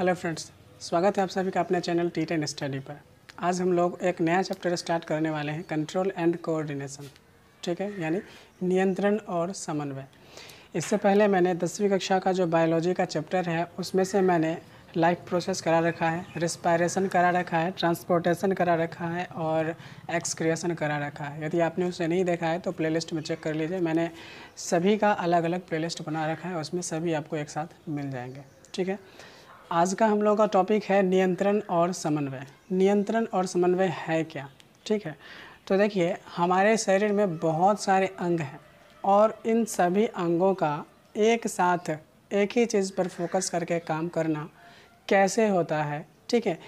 Hello friends, स्वागत है आप सभी का अपने चैनल टीट एंड स्टडी पर। आज हम लोग एक नया चैप्टर स्टार्ट करने वाले हैं, कंट्रोल एंड कोऑर्डिनेशन। ठीक है, यानी नियंत्रण और समन्वय। इससे पहले मैंने 10वीं कक्षा का जो बायोलॉजी का चैप्टर है उसमें से मैंने लाइफ प्रोसेस करा रखा है, रिस्पायरेशन करा रखा है, ट्रांसपोर्टेशन करा रखा है और एक्सक्रिएशन करा रखा है। यदि आपने उसे नहीं देखा है तो प्लेलिस्ट में चेक कर लीजिए, मैंने सभी का अलग अलग प्लेलिस्ट बना रखा है, उसमें सभी आपको एक साथ मिल जाएंगे। ठीक है, आज का हम लोग का टॉपिक है नियंत्रण और समन्वय। नियंत्रण और समन्वय है क्या? ठीक है, तो देखिए हमारे शरीर में बहुत सारे अंग हैं और इन सभी अंगों का एक साथ एक ही चीज़ पर फोकस करके काम करना कैसे होता है, ठीक है,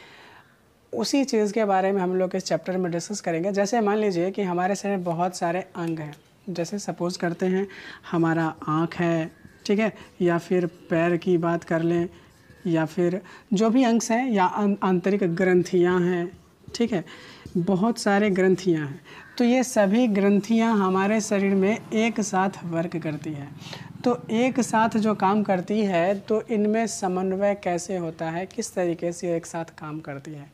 उसी चीज़ के बारे में हम लोग इस चैप्टर में डिस्कस करेंगे। जैसे मान लीजिए कि हमारे शरीर में बहुत सारे अंग हैं, जैसे सपोज़ करते हैं हमारा आँख है, ठीक है, या फिर पैर की बात कर लें, या फिर जो भी अंग हैं, या आंतरिक ग्रंथियाँ हैं। ठीक है, बहुत सारे ग्रंथियाँ हैं, तो ये सभी ग्रंथियाँ हमारे शरीर में एक साथ वर्क करती है। तो एक साथ जो काम करती है तो इनमें समन्वय कैसे होता है, किस तरीके से एक साथ काम करती है।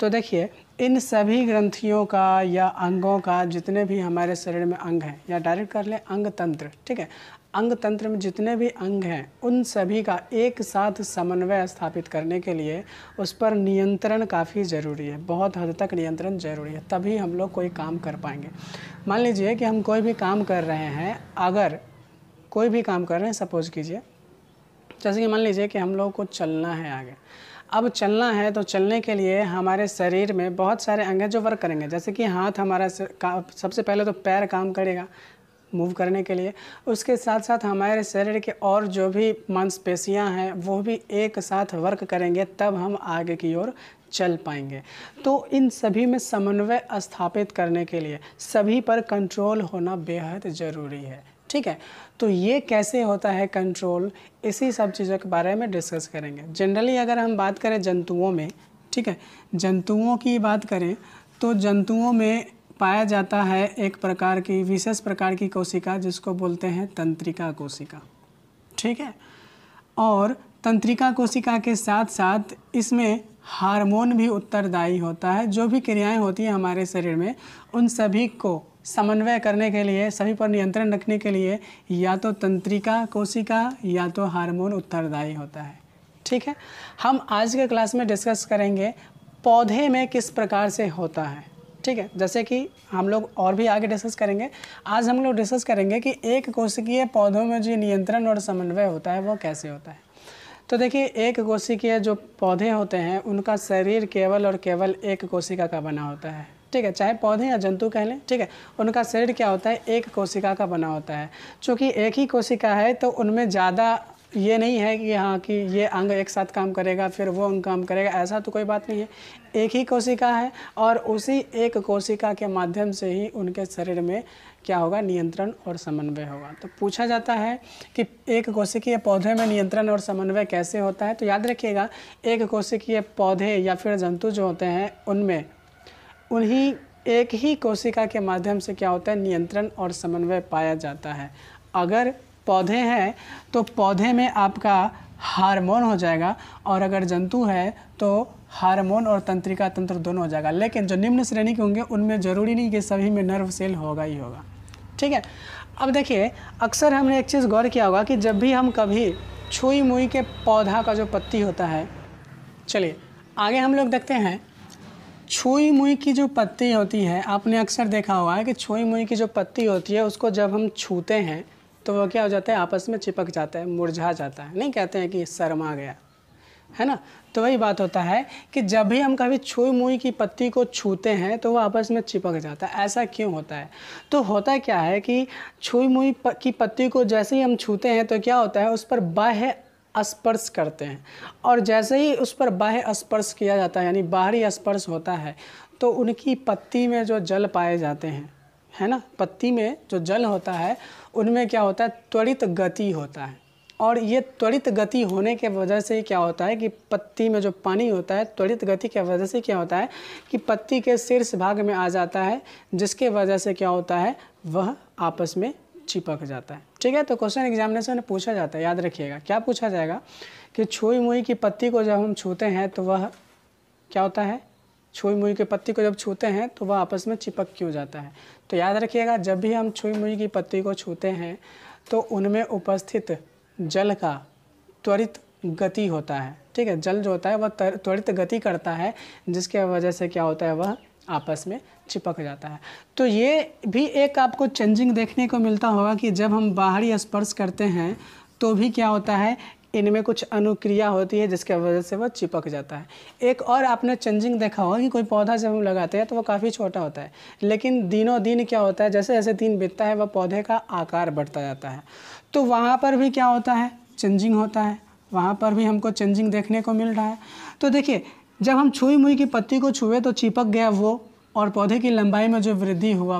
तो देखिए इन सभी ग्रंथियों का या अंगों का, जितने भी हमारे शरीर में अंग हैं, या डायरेक्ट कर लें अंग तंत्र, ठीक है, अंग तंत्र में जितने भी अंग हैं उन सभी का एक साथ समन्वय स्थापित करने के लिए उस पर नियंत्रण काफ़ी ज़रूरी है, बहुत हद तक नियंत्रण ज़रूरी है, तभी हम लोग कोई काम कर पाएंगे। मान लीजिए कि हम कोई भी काम कर रहे हैं, अगर कोई भी काम कर रहे हैं, सपोज कीजिए जैसे कि मान लीजिए कि हम लोग को चलना है आगे। अब चलना है तो चलने के लिए हमारे शरीर में बहुत सारे अंग हैं जो वर्क करेंगे, जैसे कि हाथ हमारा सबसे पहले तो पैर काम करेगा मूव करने के लिए, उसके साथ साथ हमारे शरीर के और जो भी मांसपेशियां हैं वो भी एक साथ वर्क करेंगे, तब हम आगे की ओर चल पाएंगे। तो इन सभी में समन्वय स्थापित करने के लिए सभी पर कंट्रोल होना बेहद ज़रूरी है। ठीक है, तो ये कैसे होता है कंट्रोल, इसी सब चीज़ों के बारे में डिस्कस करेंगे। जनरली अगर हम बात करें जंतुओं में, ठीक है, जंतुओं की बात करें तो जंतुओं में पाया जाता है एक प्रकार की विशेष प्रकार की कोशिका जिसको बोलते हैं तंत्रिका कोशिका। ठीक है, और तंत्रिका कोशिका के साथ साथ इसमें हार्मोन भी उत्तरदायी होता है। जो भी क्रियाएं होती हैं हमारे शरीर में उन सभी को समन्वय करने के लिए, सभी पर नियंत्रण रखने के लिए या तो तंत्रिका कोशिका या तो हार्मोन उत्तरदायी होता है। ठीक है, हम आज के क्लास में डिस्कस करेंगे पौधे में किस प्रकार से होता है। ठीक है, जैसे कि हम लोग और भी आगे डिस्कस करेंगे। आज हम लोग डिस्कस करेंगे कि एक कोशिकीय पौधों में जो नियंत्रण और समन्वय होता है वो कैसे होता है। तो देखिए एक कोशिकीय जो पौधे होते हैं उनका शरीर केवल और केवल एक कोशिका का बना होता है। ठीक है, चाहे पौधे या जंतु कह लें, ठीक है, उनका शरीर क्या होता है, एक कोशिका का बना होता है। चूँकि एक ही कोशिका है तो उनमें ज़्यादा ये नहीं है कि हाँ कि ये अंग एक साथ काम करेगा फिर वो अंग काम करेगा, ऐसा तो कोई बात नहीं है। एक ही कोशिका है और उसी एक कोशिका के माध्यम से ही उनके शरीर में क्या होगा, नियंत्रण और समन्वय होगा। तो पूछा जाता है कि एक कोशिकीय पौधे में नियंत्रण और समन्वय कैसे होता है, तो याद रखिएगा एक कोशिकीय पौधे या फिर जंतु जो होते हैं उनमें उन्हीं एक ही कोशिका के माध्यम से क्या होता है, नियंत्रण और समन्वय पाया जाता है। अगर पौधे हैं तो पौधे में आपका हार्मोन हो जाएगा और अगर जंतु है तो हार्मोन और तंत्रिका तंत्र दोनों हो जाएगा। लेकिन जो निम्न श्रेणी के होंगे उनमें ज़रूरी नहीं कि सभी में नर्व सेल होगा ही होगा। ठीक है, अब देखिए अक्सर हमने एक चीज़ गौर किया होगा कि जब भी हम कभी छुई मुई के पौधा का जो पत्ती होता है, चलिए आगे हम लोग देखते हैं। छुई मुई की जो पत्ती होती है, आपने अक्सर देखा हुआ है कि छुई मुई की जो पत्ती होती है उसको जब हम छूते हैं तो वो क्या हो जाता है, आपस में चिपक जाता है, मुरझा जाता है, नहीं कहते हैं कि शर्मा गया, है ना। तो वही बात होता है कि जब भी हम कभी छुई मुई की पत्ती को छूते हैं तो वो आपस में चिपक जाता है। ऐसा क्यों होता है? तो होता क्या है कि छुई मुई की पत्ती को जैसे ही हम छूते हैं तो क्या होता है, उस पर बाह्य स्पर्श करते हैं और जैसे ही उस पर बाह्य स्पर्श किया जाता है यानी बाहरी स्पर्श होता है तो उनकी पत्ती में जो जल पाए जाते हैं, है ना, पत्ती में जो जल होता है उनमें क्या होता है, त्वरित गति होता है और ये त्वरित गति होने के वजह से क्या होता है कि पत्ती में जो पानी होता है त्वरित गति के वजह से क्या होता है कि पत्ती के शीर्ष भाग में आ जाता है, जिसके वजह से क्या होता है वह आपस में चिपक जाता है। ठीक है, तो क्वेश्चन एग्जामिनेशन में पूछा जाता है, याद रखिएगा क्या पूछा जाएगा कि छुई मुई की पत्ती को जब हम छूते हैं तो वह क्या होता है, छुई मुई की पत्ती को जब छूते हैं तो वह आपस में चिपक क्यों जाता है। तो याद रखिएगा, जब भी हम छुई मुई की पत्ती को छूते हैं तो उनमें उपस्थित जल का त्वरित गति होता है, ठीक है। जल जो होता है वह त्वरित गति करता है, जिसके वजह से क्या होता है, वह आपस में चिपक जाता है। तो ये भी एक आपको चेंजिंग देखने को मिलता होगा कि जब हम बाहरी स्पर्श करते हैं तो भी क्या होता है, इनमें कुछ अनुक्रिया होती है जिसके वजह से वह चिपक जाता है। एक और आपने चेंजिंग देखा होगा कि कोई पौधा जब हम लगाते हैं तो वह काफ़ी छोटा होता है, लेकिन दिनों दिन क्या होता है, जैसे जैसे दिन बीतता है वह पौधे का आकार बढ़ता जाता है। तो वहाँ पर भी क्या होता है, चेंजिंग होता है, वहाँ पर भी हमको चेंजिंग देखने को मिल रहा है। तो देखिए, जब हम छुई मुई की पत्ती को छुए तो चिपक गया वो, और पौधे की लंबाई में जो वृद्धि हुआ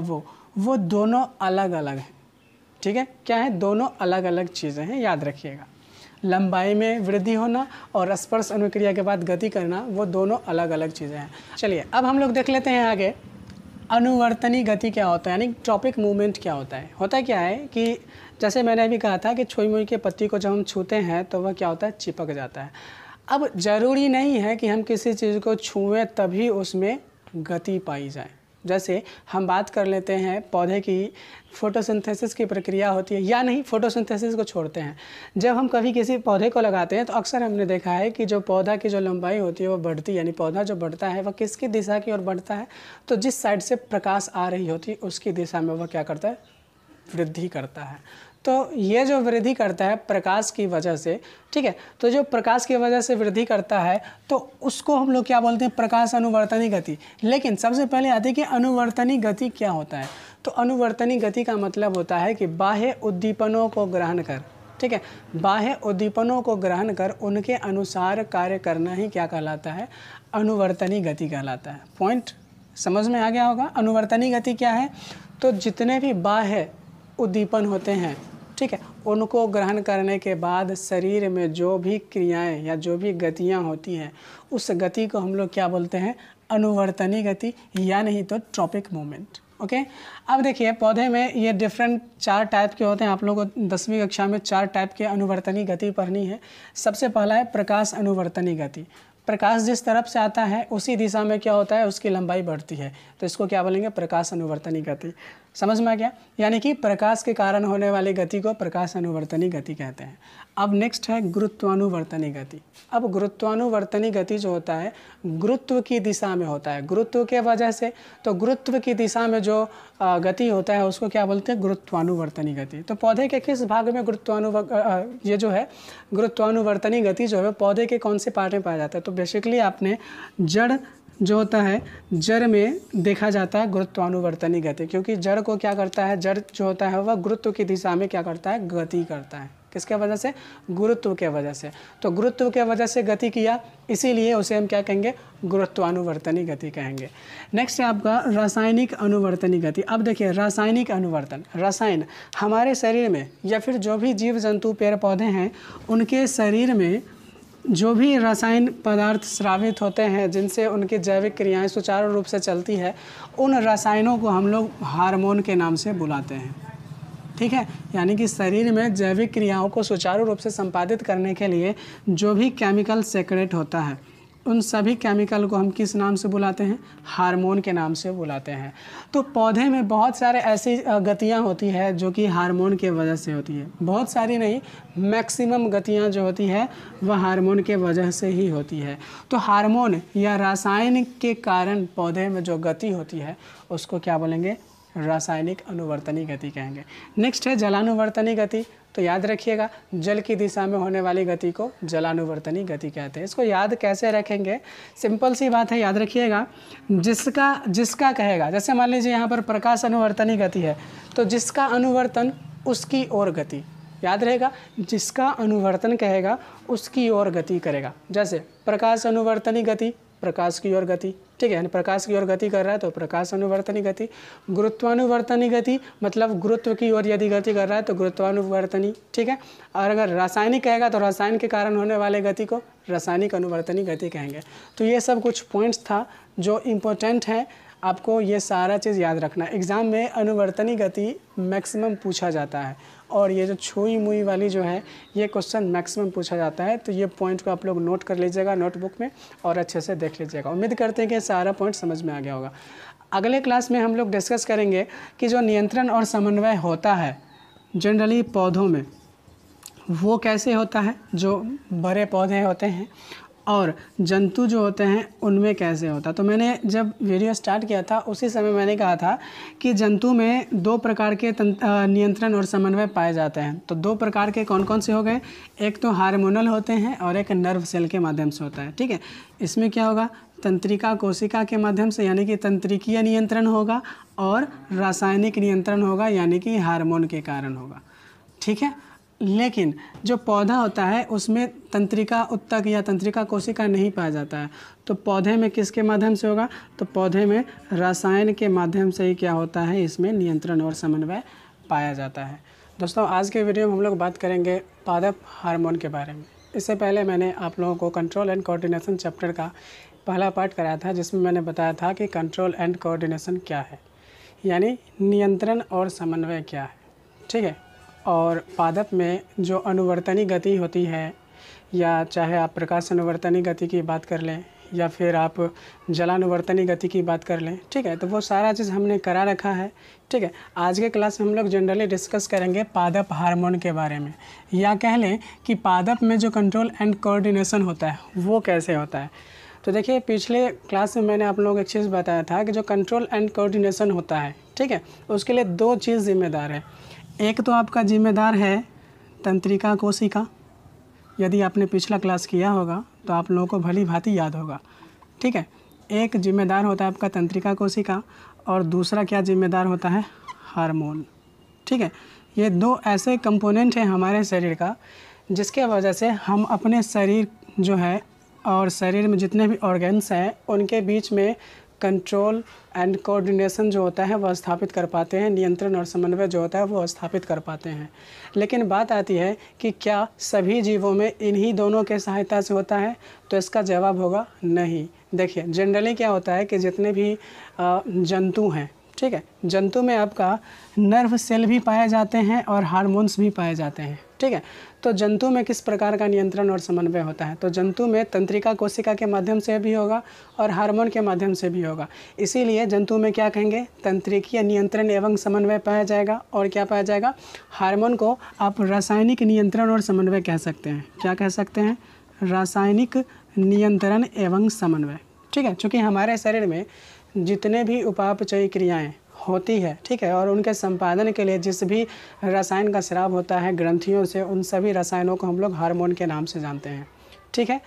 वो दोनों अलग अलग हैं, ठीक है। क्या है, दोनों अलग अलग चीज़ें हैं, याद रखिएगा। लंबाई में वृद्धि होना और स्पर्श अनुक्रिया के बाद गति करना, वो दोनों अलग अलग चीज़ें हैं। चलिए अब हम लोग देख लेते हैं आगे, अनुवर्तनी गति क्या होता है, यानी ट्रॉपिक मूवमेंट क्या होता है। होता क्या है कि जैसे मैंने अभी कहा था कि छुई मुई के पत्ती को जब हम छूते हैं तो वह क्या होता है, चिपक जाता है। अब ज़रूरी नहीं है कि हम किसी चीज़ को छुएं तभी उसमें गति पाई जाए। जैसे हम बात कर लेते हैं पौधे की फोटोसिंथेसिस की प्रक्रिया होती है या नहीं, फोटोसिंथेसिस को छोड़ते हैं, जब हम कभी किसी पौधे को लगाते हैं तो अक्सर हमने देखा है कि जो पौधा की जो लंबाई होती है वो बढ़ती, यानी पौधा जो बढ़ता है वह किसकी दिशा की ओर बढ़ता है, तो जिस साइड से प्रकाश आ रही होती है उसकी दिशा में वह क्या करता है, वृद्धि करता है। तो ये जो वृद्धि करता है प्रकाश की वजह से, ठीक है, तो जो प्रकाश की वजह से वृद्धि करता है तो उसको हम लोग क्या बोलते हैं, प्रकाश अनुवर्तनी गति। लेकिन सबसे पहले आती है कि अनुवर्तनी गति क्या होता है। तो अनुवर्तनी गति का मतलब होता है कि बाह्य उद्दीपनों को ग्रहण कर, ठीक है, बाह्य उद्दीपनों को ग्रहण कर उनके अनुसार कार्य करना ही क्या कहलाता है, अनुवर्तनी गति कहलाता है। पॉइंट समझ में आ गया होगा। अनुवर्तनी गति क्या है, तो जितने भी बाह्य उद्दीपन होते हैं, ठीक है, उनको ग्रहण करने के बाद शरीर में जो भी क्रियाएं या जो भी गतियां होती हैं उस गति को हम लोग क्या बोलते हैं, अनुवर्तनी गति, या नहीं तो ट्रॉपिक मूवमेंट। ओके, अब देखिए पौधे में ये डिफरेंट 4 टाइप के होते हैं। आप लोगों को 10वीं कक्षा में 4 टाइप के अनुवर्तनी गति पढ़नी है। सबसे पहला है प्रकाश अनुवर्तनी गति। प्रकाश जिस तरफ से आता है उसी दिशा में क्या होता है, उसकी लंबाई बढ़ती है, तो इसको क्या बोलेंगे, प्रकाश अनुवर्तनी गति। समझ में आ गया, यानी कि प्रकाश के कारण होने वाली गति को प्रकाश अनुवर्तनी गति कहते हैं। अब नेक्स्ट है गुरुत्वानुवर्तनी गति। अब गुरुत्वानुवर्तनी गति जो होता है, गुरुत्व की दिशा में होता है, गुरुत्व के वजह से, तो गुरुत्व की दिशा में जो गति होता है उसको क्या बोलते हैं, गुरुत्वानुवर्तनी गति। तो पौधे के किस भाग में ये जो है गुरुत्वानुवर्तनी गति जो है पौधे के कौन से पार्ट में पाया जाता है, तो बेसिकली आपने जड़ जो होता है, जड़ में देखा जाता है गुरुत्वानुवर्तनी गति, क्योंकि जड़ को क्या करता है, जड़ जो होता है वह गुरुत्व की दिशा में क्या करता है, गति करता है। किसके वजह से, गुरुत्व के वजह से। तो गुरुत्व के वजह से गति किया, इसीलिए उसे हम क्या कहेंगे, गुरुत्वानुवर्तनी गति कहेंगे। नेक्स्ट है आपका रासायनिक अनुवर्तनी गति। अब देखिए रासायनिक अनुवर्तन, रसायन हमारे शरीर में या फिर जो भी जीव जंतु पेड़ पौधे हैं उनके शरीर में जो भी रसायन पदार्थ स्रावित होते हैं जिनसे उनकी जैविक क्रियाएं सुचारू रूप से चलती है, उन रसायनों को हम लोग हार्मोन के नाम से बुलाते हैं, ठीक है। यानी कि शरीर में जैविक क्रियाओं को सुचारू रूप से संपादित करने के लिए जो भी केमिकल सेक्रेट होता है उन सभी केमिकल को हम किस नाम से बुलाते हैं, हार्मोन के नाम से बुलाते हैं। तो पौधे में बहुत सारे ऐसी गतियां होती है जो कि हार्मोन के वजह से होती है, बहुत सारी नहीं, मैक्सिमम गतियां जो होती है वह हार्मोन के वजह से ही होती है। तो हार्मोन या रसायन के कारण पौधे में जो गति होती है उसको क्या बोलेंगे, रासायनिक अनुवर्तनी गति कहेंगे। नेक्स्ट है जलानुवर्तनी गति। तो याद रखिएगा, जल की दिशा में होने वाली गति को जलानुवर्तनी गति कहते हैं। इसको याद कैसे रखेंगे, सिंपल सी बात है, याद रखिएगा, जिसका कहेगा, जैसे मान लीजिए यहाँ पर प्रकाश अनुवर्तनी गति है, तो जिसका अनुवर्तन उसकी ओर गति, याद रहेगा, जिसका अनुवर्तन कहेगा उसकी ओर गति करेगा। जैसे प्रकाश अनुवर्तनी गति, प्रकाश की ओर गति, ठीक है, यानी प्रकाश की ओर गति कर रहा है तो प्रकाश अनुवर्तनी गति। गुरुत्वानुवर्तनी गति मतलब गुरुत्व की ओर यदि गति कर रहा है तो गुरुत्वानुवर्तनी, ठीक है। और अगर रासायनिक कहेगा तो रसायन के कारण होने वाले गति को रासायनिक अनुवर्तनी गति कहेंगे। तो ये सब कुछ पॉइंट्स था जो इम्पोर्टेंट है, आपको ये सारा चीज़ याद रखना। एग्ज़ाम में अनुवर्तनी गति मैक्सिमम पूछा जाता है और ये जो छुई मुई वाली जो है ये क्वेश्चन मैक्सिमम पूछा जाता है। तो ये पॉइंट को आप लोग नोट कर लीजिएगा नोटबुक में और अच्छे से देख लीजिएगा। उम्मीद करते हैं कि सारा पॉइंट समझ में आ गया होगा। अगले क्लास में हम लोग डिस्कस करेंगे कि जो नियंत्रण और समन्वय होता है जनरली पौधों में वो कैसे होता है जो बड़े पौधे होते हैं, और जंतु जो होते हैं उनमें कैसे होता है। तो मैंने जब वीडियो स्टार्ट किया था उसी समय मैंने कहा था कि जंतु में दो प्रकार के नियंत्रण और समन्वय पाए जाते हैं। तो दो प्रकार के कौन कौन से हो गए, एक तो हार्मोनल होते हैं और एक नर्व सेल के माध्यम से होता है। ठीक है, इसमें क्या होगा, तंत्रिका कोशिका के माध्यम से यानी कि तंत्रिकीय नियंत्रण होगा और रासायनिक नियंत्रण होगा यानी कि हार्मोन के कारण होगा। ठीक है, लेकिन जो पौधा होता है उसमें तंत्रिका उत्तक या तंत्रिका कोशिका नहीं पाया जाता है। तो पौधे में किसके माध्यम से होगा, तो पौधे में रसायन के माध्यम से ही क्या होता है, इसमें नियंत्रण और समन्वय पाया जाता है। दोस्तों, आज के वीडियो में हम लोग बात करेंगे पादप हार्मोन के बारे में। इससे पहले मैंने आप लोगों को कंट्रोल एंड कोऑर्डिनेशन चैप्टर का पहला पार्ट कराया था जिसमें मैंने बताया था कि कंट्रोल एंड कोऑर्डिनेशन क्या है, यानी नियंत्रण और समन्वय क्या है। ठीक है, और पादप में जो अनुवर्तनी गति होती है, या चाहे आप प्रकाश अनुवर्तनी गति की बात कर लें या फिर आप जलानुवर्तनी गति की बात कर लें, ठीक है, तो वो सारा चीज़ हमने करा रखा है। ठीक है, आज के क्लास में हम लोग जनरली डिस्कस करेंगे पादप हार्मोन के बारे में, या कह लें कि पादप में जो कंट्रोल एंड कोऑर्डिनेशन होता है वो कैसे होता है। तो देखिए, पिछले क्लास में मैंने आप लोगों को एक चीज़ बताया था कि जो कंट्रोल एंड कोऑर्डिनेशन होता है, ठीक है, उसके लिए दो चीज़ जिम्मेदार है। एक तो आपका जिम्मेदार है तंत्रिका कोशिका, यदि आपने पिछला क्लास किया होगा तो आप लोगों को भली भांति याद होगा। ठीक है, एक जिम्मेदार होता है आपका तंत्रिका कोशिका और दूसरा क्या जिम्मेदार होता है, हार्मोन। ठीक है, ये दो ऐसे कंपोनेंट हैं हमारे शरीर का जिसके वजह से हम अपने शरीर जो है और शरीर में जितने भी ऑर्गेन्स हैं उनके बीच में कंट्रोल एंड कोऑर्डिनेशन जो होता है वह स्थापित कर पाते हैं, नियंत्रण और समन्वय जो होता है वो स्थापित कर पाते हैं। लेकिन बात आती है कि क्या सभी जीवों में इन्हीं दोनों के सहायता से होता है, तो इसका जवाब होगा नहीं। देखिए, जनरली क्या होता है कि जितने भी जंतु हैं, ठीक है, जंतु में आपका नर्व सेल भी पाए जाते हैं और हार्मोन्स भी पाए जाते हैं। ठीक है, तो जंतु में किस प्रकार का नियंत्रण और समन्वय होता है, तो जंतु में तंत्रिका कोशिका के माध्यम से भी होगा और हार्मोन के माध्यम से भी होगा। इसीलिए जंतु में क्या कहेंगे, तंत्रिकीय नियंत्रण एवं समन्वय पाया जाएगा। और क्या पाया जाएगा, हार्मोन को आप रासायनिक नियंत्रण और समन्वय कह सकते हैं। क्या कह सकते हैं, रासायनिक नियंत्रण एवं समन्वय। ठीक है, चूँकि हमारे शरीर में जितने भी उपापचयी क्रियाएँ होती है, ठीक है, और उनके संपादन के लिए जिस भी रसायन का स्राव होता है ग्रंथियों से, उन सभी रसायनों को हम लोग हार्मोन के नाम से जानते हैं। ठीक है,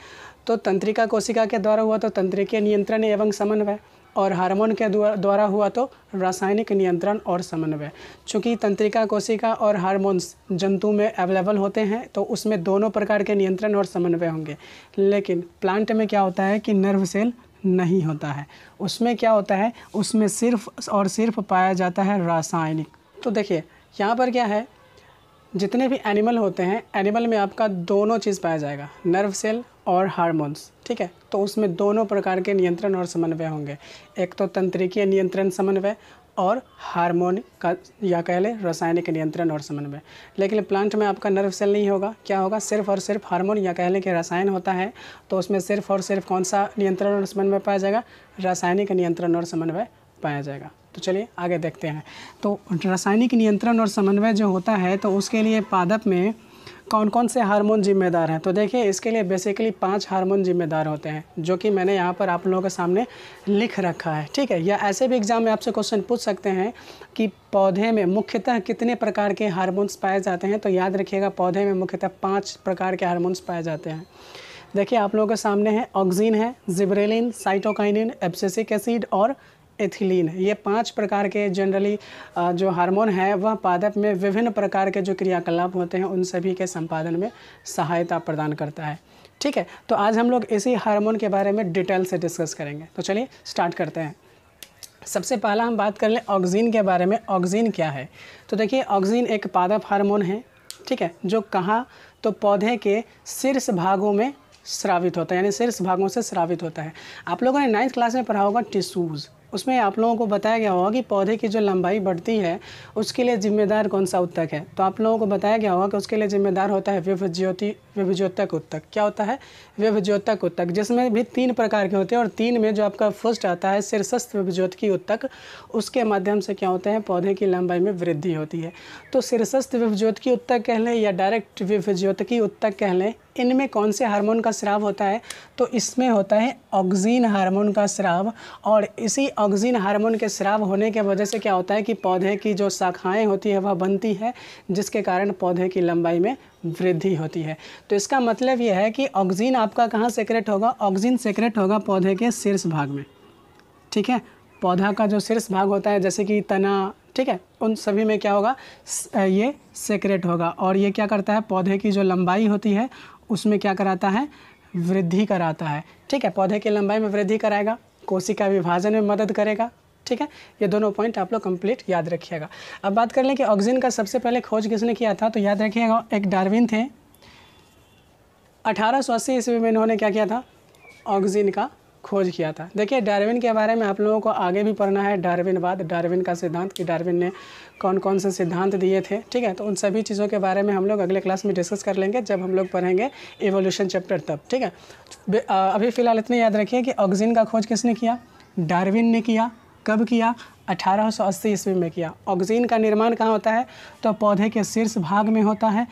तो तंत्रिका कोशिका के द्वारा हुआ तो तंत्रिकीय नियंत्रण एवं समन्वय, और हार्मोन के द्वारा हुआ तो रासायनिक नियंत्रण और समन्वय। चूँकि तंत्रिका कोशिका और हार्मोन्स जंतु में अवेलेबल होते हैं तो उसमें दोनों प्रकार के नियंत्रण और समन्वय होंगे। लेकिन प्लांट में क्या होता है कि नर्व सेल नहीं होता है, उसमें क्या होता है, उसमें सिर्फ और सिर्फ पाया जाता है रासायनिक। तो देखिए, यहाँ पर क्या है, जितने भी एनिमल होते हैं, एनिमल में आपका दोनों चीज़ पाया जाएगा, नर्व सेल और हार्मोन्स। ठीक है, तो उसमें दोनों प्रकार के नियंत्रण और समन्वय होंगे, एक तो तंत्रिकीय नियंत्रण समन्वय और हार्मोन का, या कह लें रासायनिक नियंत्रण और समन्वय। लेकिन प्लांट में आपका नर्व सेल नहीं होगा, क्या होगा, सिर्फ और सिर्फ हार्मोन या कह लें कि रसायन होता है। तो उसमें सिर्फ और सिर्फ कौन सा नियंत्रण और समन्वय पाया जाएगा, रासायनिक नियंत्रण और समन्वय पाया जाएगा। तो चलिए आगे देखते हैं। तो रासायनिक नियंत्रण और समन्वय जो होता है तो उसके लिए पादप में कौन कौन से हार्मोन जिम्मेदार हैं, तो देखिए इसके लिए बेसिकली 5 हार्मोन जिम्मेदार होते हैं, जो कि मैंने यहाँ पर आप लोगों के सामने लिख रखा है। ठीक है, या ऐसे भी एग्जाम में आपसे क्वेश्चन पूछ सकते हैं कि पौधे में मुख्यतः कितने प्रकार के हार्मोन्स पाए जाते हैं, तो याद रखिएगा पौधे में मुख्यतः 5 प्रकार के हार्मोन्स पाए जाते हैं। देखिए आप लोगों के सामने है, ऑक्सिन है, जिबरेलिन, साइटोकाइनिन, एब्सेसिक एसिड और एथिलीन। ये 5 प्रकार के जनरली जो हार्मोन है वह पादप में विभिन्न प्रकार के जो क्रियाकलाप होते हैं उन सभी के संपादन में सहायता प्रदान करता है। ठीक है, तो आज हम लोग इसी हार्मोन के बारे में डिटेल से डिस्कस करेंगे। तो चलिए स्टार्ट करते हैं। सबसे पहला हम बात कर लें ऑक्सिन के बारे में। ऑक्सिन क्या है, तो देखिए ऑक्सिन एक पादप हार्मोन है। ठीक है, जो कहाँ, तो पौधे के शीर्ष भागों में स्रावित होता है, यानी शीर्ष भागों से स्रावित होता है। आप लोगों ने 9th क्लास में पढ़ा होगा टिश्यूज़, उसमें आप लोगों को बताया गया होगा कि पौधे की जो लंबाई बढ़ती है उसके लिए जिम्मेदार कौन सा उत्तक है। तो आप लोगों को बताया गया होगा कि उसके लिए जिम्मेदार होता है व्यवज्योतक उत्तक। क्या होता है? व्यवज्योतक उत्तक, जिसमें भी 3 प्रकार के होते हैं और 3 में जो आपका फर्स्ट आता है शीर्षस्थ व्यवज्योतकी उत्तक, उसके माध्यम से क्या होता है पौधे की लंबाई में वृद्धि होती है। तो शीर्षस्थ व्यवज्योतकी उत्तक कह लें या डायरेक्ट व्यवज्योतकी उत्तक कह लें, इनमें कौन से हार्मोन का स्राव होता है? तो इसमें होता है ऑक्सीन हार्मोन का स्राव, और इसी ऑक्सीन हार्मोन के स्राव होने के वजह से क्या होता है कि पौधे की जो शाखाएं होती है वह बनती है, जिसके कारण पौधे की लंबाई में वृद्धि होती है। तो इसका मतलब यह है कि ऑक्सीन आपका कहाँ सेक्रेट होगा? ऑक्सीन सेक्रेट होगा पौधे के शीर्ष भाग में, ठीक है। पौधा का जो शीर्ष भाग होता है जैसे कि तना, ठीक है, उन सभी में क्या होगा ये सेक्रेट होगा, और ये क्या करता है पौधे की जो लंबाई होती है उसमें क्या कराता है वृद्धि कराता है, ठीक है। पौधे की लंबाई में वृद्धि कराएगा, कोशिका विभाजन में मदद करेगा, ठीक है। ये दोनों पॉइंट आप लोग कंप्लीट याद रखिएगा। अब बात कर लें कि ऑक्सीजन का सबसे पहले खोज किसने किया था, तो याद रखिएगा एक डार्विन थे। 1880 ईस्वी में इन्होंने क्या किया था ऑक्सीजन का खोज किया था। देखिए डार्विन के बारे में आप लोगों को आगे भी पढ़ना है, डार्विनवाद, डार्विन का सिद्धांत, कि डार्विन ने कौन कौन से सिद्धांत दिए थे, ठीक है। तो उन सभी चीज़ों के बारे में हम लोग अगले क्लास में डिस्कस कर लेंगे जब हम लोग पढ़ेंगे इवोल्यूशन चैप्टर तब, ठीक है। अभी फ़िलहाल इतने याद रखिए कि ऑक्सीजन का खोज किसने किया? डार्विन ने किया। कब किया? 1880 ईस्वी में किया। ऑक्सीजन का निर्माण कहाँ होता है? तो पौधे के शीर्ष भाग में होता है।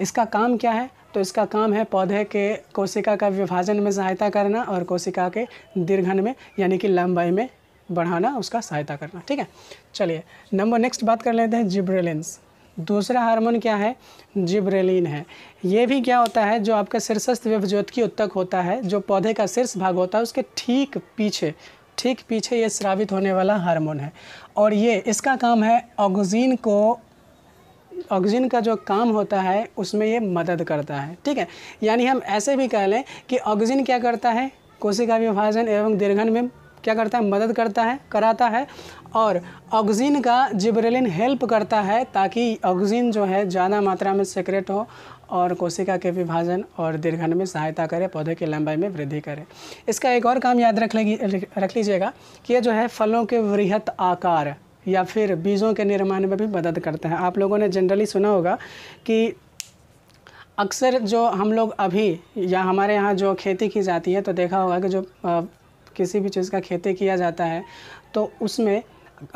इसका काम क्या है? तो इसका काम है पौधे के कोशिका का विभाजन में सहायता करना और कोशिका के दीर्घन में यानी कि लंबाई में बढ़ाना, उसका सहायता करना, ठीक है। चलिए नंबर नेक्स्ट बात कर लेते हैं जिबरेलिन्स। दूसरा हार्मोन क्या है? जिबरेलिन है। ये भी क्या होता है जो आपका शीर्षस्थ व्यवज्योतकी उत्तक होता है, जो पौधे का शीर्ष भाग होता है उसके ठीक पीछे ये स्रावित होने वाला हार्मोन है, और ये इसका काम है ऑक्सीजन का जो काम होता है उसमें ये मदद करता है, ठीक है। यानी हम ऐसे भी कह लें कि ऑक्सीजन क्या करता है कोशिका विभाजन एवं दीर्घन में क्या करता है मदद करता है कराता है, और ऑक्सीजन का जिबरेलिन हेल्प करता है ताकि ऑक्सीजन जो है ज़्यादा मात्रा में सेक्रेट हो और कोशिका के विभाजन और दीर्घन में सहायता करे, पौधे की लंबाई में वृद्धि करे। इसका एक और काम याद रख लीजिएगा कि ये जो है फलों के वृहत आकार या फिर बीजों के निर्माण में भी मदद करते हैं। आप लोगों ने जनरली सुना होगा कि अक्सर जो हम लोग अभी या हमारे यहाँ जो खेती की जाती है तो देखा होगा कि जो किसी भी चीज़ का खेती किया जाता है तो उसमें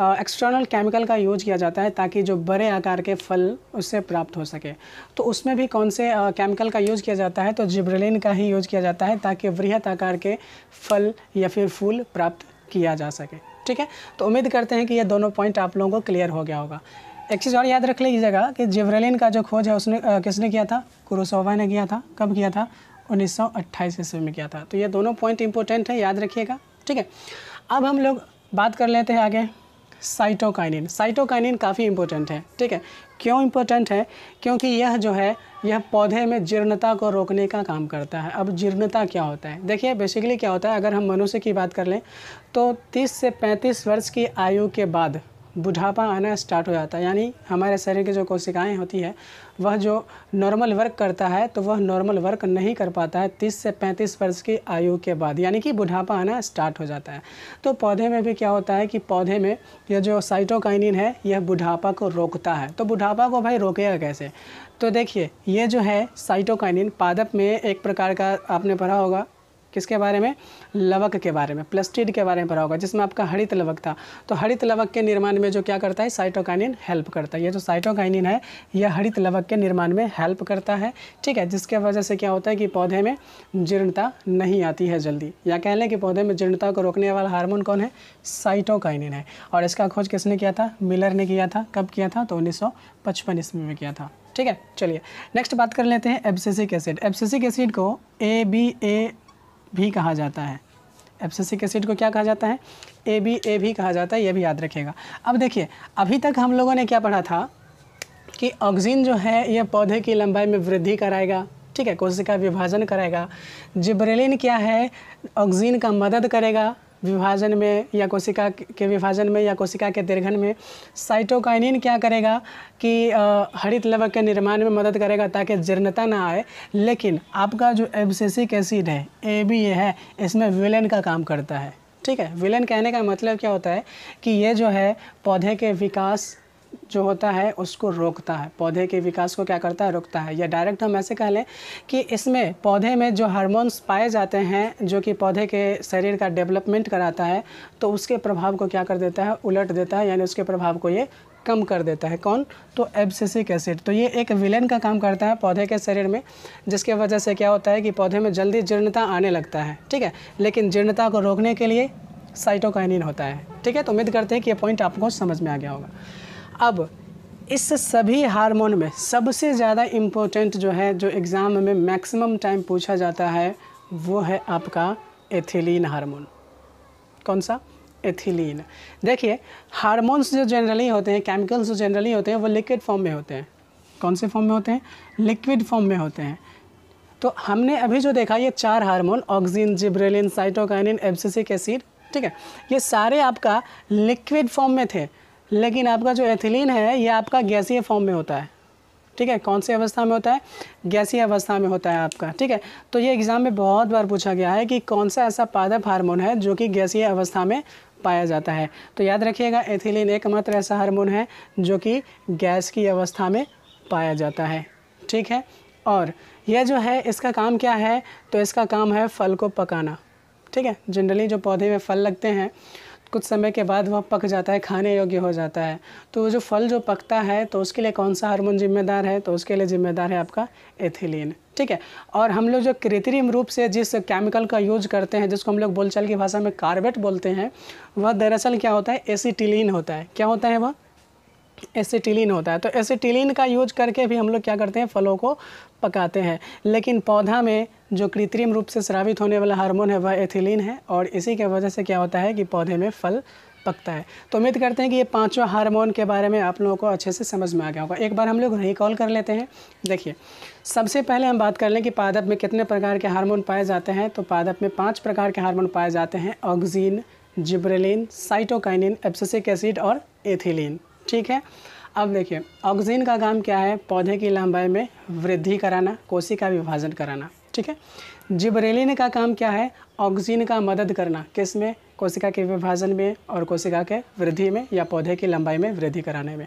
एक्सटर्नल केमिकल का यूज किया जाता है ताकि जो बड़े आकार के फल उससे प्राप्त हो सके। तो उसमें भी कौन से केमिकल का यूज़ किया जाता है? तो जिबरेलिन का ही यूज किया जाता है ताकि वृहत आकार के फल या फिर फूल प्राप्त किया जा सके, ठीक है। तो उम्मीद करते हैं कि ये दोनों पॉइंट आप लोगों को क्लियर हो गया होगा। एक चीज़ और याद रख लीजिएगा कि जिबरेलिन का जो खोज है उसने किसने किया था? कुरोसावा ने किया था। कब किया था? 1928 ईस्वी में किया था। तो ये दोनों पॉइंट इंपॉर्टेंट है, याद रखिएगा, ठीक है। अब हम लोग बात कर लेते हैं आगे साइटोकाइनिन। साइटोकाइनिन काफ़ी इंपॉर्टेंट है, ठीक है। क्यों इंपॉर्टेंट है? क्योंकि यह पौधे में जीर्णता को रोकने का काम करता है। अब जीर्णता क्या होता है? देखिए बेसिकली क्या होता है, अगर हम मनुष्य की बात कर लें तो 30 से 35 वर्ष की आयु के बाद बुढ़ापा आना स्टार्ट हो जाता है। यानी हमारे शरीर की जो कोशिकाएं होती है वह जो नॉर्मल वर्क करता है तो वह नॉर्मल वर्क नहीं कर पाता है 30 से 35 वर्ष की आयु के बाद, यानी कि बुढ़ापा आना स्टार्ट हो जाता है। तो पौधे में भी क्या होता है कि पौधे में यह जो साइटोकाइनिन है यह बुढ़ापा को रोकता है। तो बुढ़ापा को भाई रोकेगा कैसे? तो देखिए ये जो है साइटोकाइनिन पादप में एक प्रकार का आपने पढ़ा होगा, किसके बारे में? लवक के बारे में, प्लास्टिड के बारे में पढ़ा होगा, जिसमें आपका हरित लवक था। तो हरित लवक के निर्माण में जो क्या करता है साइटोकाइनिन हेल्प करता है। ये जो साइटोकाइनिन है यह हरित लवक के निर्माण में हेल्प करता है, ठीक है। जिसके वजह से क्या होता है कि पौधे में जीर्णता नहीं आती है जल्दी, या कह लें कि पौधे में जीर्णता को रोकने वाला हार्मोन कौन है? साइटोकाइनिन है। और इसका खोज किसने किया था? मिलर ने किया था। कब किया था? तो 1955 ईस्वी में किया था, ठीक है। चलिए नेक्स्ट बात कर लेते हैं एब्सिसिक एसिड। एब्सिसिक एसिड को ABA भी कहा जाता है। एब्सिसिक एसिड को क्या कहा जाता है? ABA भी कहा जाता है, यह भी याद रखिएगा। अब देखिए अभी तक हम लोगों ने क्या पढ़ा था कि ऑक्सीजन जो है यह पौधे की लंबाई में वृद्धि कराएगा, ठीक है, कोशिका विभाजन कराएगा। जिबरेलिन क्या है? ऑक्सीजन का मदद करेगा विभाजन में या कोशिका के विभाजन में या कोशिका के दीर्घन में। साइटोकाइनिन क्या करेगा कि हरित लवक के निर्माण में मदद करेगा ताकि जीर्णता ना आए। लेकिन आपका जो एब्सिसिक एसिड है ABA है इसमें विलेन का काम करता है, ठीक है। विलन कहने का मतलब क्या होता है कि ये जो है पौधे के विकास जो होता है उसको रोकता है, पौधे के विकास को क्या करता है, रोकता है। या डायरेक्ट हम ऐसे कह लें कि इसमें पौधे में जो हार्मोन्स पाए जाते हैं जो कि पौधे के शरीर का डेवलपमेंट कराता है तो उसके प्रभाव को क्या कर देता है, उलट देता है, यानी उसके प्रभाव को ये कम कर देता है। कौन, तो एब्सिसिक एसिड। तो ये एक विलेन का काम करता है पौधे के शरीर में, जिसके वजह से क्या होता है कि पौधे में जल्दी जीर्णता आने लगता है, ठीक है। लेकिन जीर्णता को रोकने के लिए साइटोकाइनिन होता है, ठीक है। तो उम्मीद करते हैं कि ये पॉइंट आपको समझ में आ गया होगा। अब इस सभी हार्मोन में सबसे ज़्यादा इम्पोर्टेंट जो है, जो एग्ज़ाम में मैक्सिमम टाइम पूछा जाता है, वो है आपका एथिलीन हार्मोन। कौन सा, एथिलीन। देखिए हार्मोन्स जो जनरली होते हैं, केमिकल्स जो जनरली होते हैं वो लिक्विड फॉर्म में होते हैं। कौन से फॉर्म में होते हैं, लिक्विड फॉर्म में होते हैं। तो हमने अभी जो देखा ये चार hormone, auxin, gibberellin, cytokinin, abscisic acid, ठीक है, ये सारे आपका लिक्विड फॉर्म में थे। लेकिन आपका जो एथिलीन है ये आपका गैसीय फॉर्म में होता है, ठीक है। कौन सी अवस्था में होता है, गैसीय अवस्था में होता है आपका, ठीक है। तो ये एग्ज़ाम में बहुत बार पूछा गया है कि कौन सा ऐसा पादप हार्मोन है जो कि गैसीय अवस्था में पाया जाता है। तो याद रखिएगा एथिलीन एकमात्र ऐसा हार्मोन है जो कि गैस की अवस्था में पाया जाता है, ठीक है। और यह जो है इसका काम क्या है, तो इसका काम है फल को पकाना, ठीक है। जनरली जो पौधे में फल लगते हैं कुछ समय के बाद वह पक जाता है, खाने योग्य हो जाता है। तो जो फल जो पकता है तो उसके लिए कौन सा हार्मोन जिम्मेदार है, तो उसके लिए जिम्मेदार है आपका एथिलीन, ठीक है। और हम लोग जो कृत्रिम रूप से जिस केमिकल का यूज करते हैं, जिसको हम लोग बोलचाल की भाषा में कार्बेट बोलते हैं, वह दरअसल क्या होता है, एसीटिलीन होता है। क्या होता है, वह एसीटिलीन होता है। तो एसीटिलीन का यूज करके भी हम लोग क्या करते हैं, फलों को पकाते हैं। लेकिन पौधा में जो कृत्रिम रूप से स्रावित होने वाला हार्मोन है वह एथिलीन है, और इसी के वजह से क्या होता है कि पौधे में फल पकता है। तो उम्मीद करते हैं कि ये पांचों हार्मोन के बारे में आप लोगों को अच्छे से समझ में आ गया होगा। एक बार हम लोग रिकॉल कर लेते हैं। देखिए सबसे पहले हम बात कर लें कि पादप में कितने प्रकार के हार्मोन पाए जाते हैं, तो पादप में 5 प्रकार के हार्मोन पाए जाते हैं, auxin, gibberellin, cytokinin, abscisic acid और एथिलीन, ठीक है। अब देखिए ऑक्सिन का काम क्या है, पौधे की लंबाई में वृद्धि कराना, कोशिका विभाजन कराना, ठीक है। जिब्रेलिन का काम क्या है, ऑक्सिन का मदद करना, किस में, कोशिका के विभाजन में और कोशिका के वृद्धि में या पौधे की लंबाई में वृद्धि कराने में।